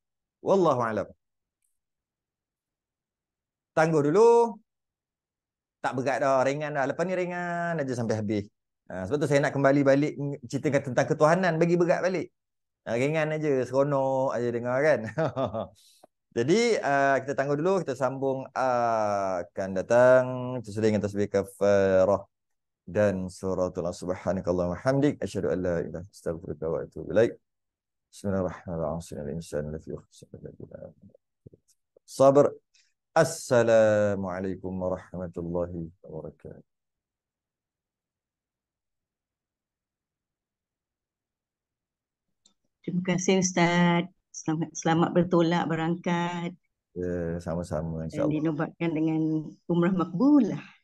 Wallahu'alam. Tangguh dulu. Tak berat dah. Ringan dah. Lepas ni ringan aja sampai habis. Sebab tu saya nak kembali balik cerita tentang ketuhanan. Bagi berat balik. Ringan aja, seronok aja dengar kan. Jadi kita tangguh dulu, kita sambung akan datang sesuai dengan tasbih kafarah dan suratul subhanakallahumma hamdik asyhadu an la ilaha illa anta astaghfiruka wa atubu ilaik. Bismillahirrahmanirrahim. Sabar. Assalamualaikum warahmatullahi wabarakatuh. Terima kasih Ustaz. Selamat bertolak berangkat. Ya, sama-sama insya-Allah. Dan dinobatkan dengan umrah makbulah.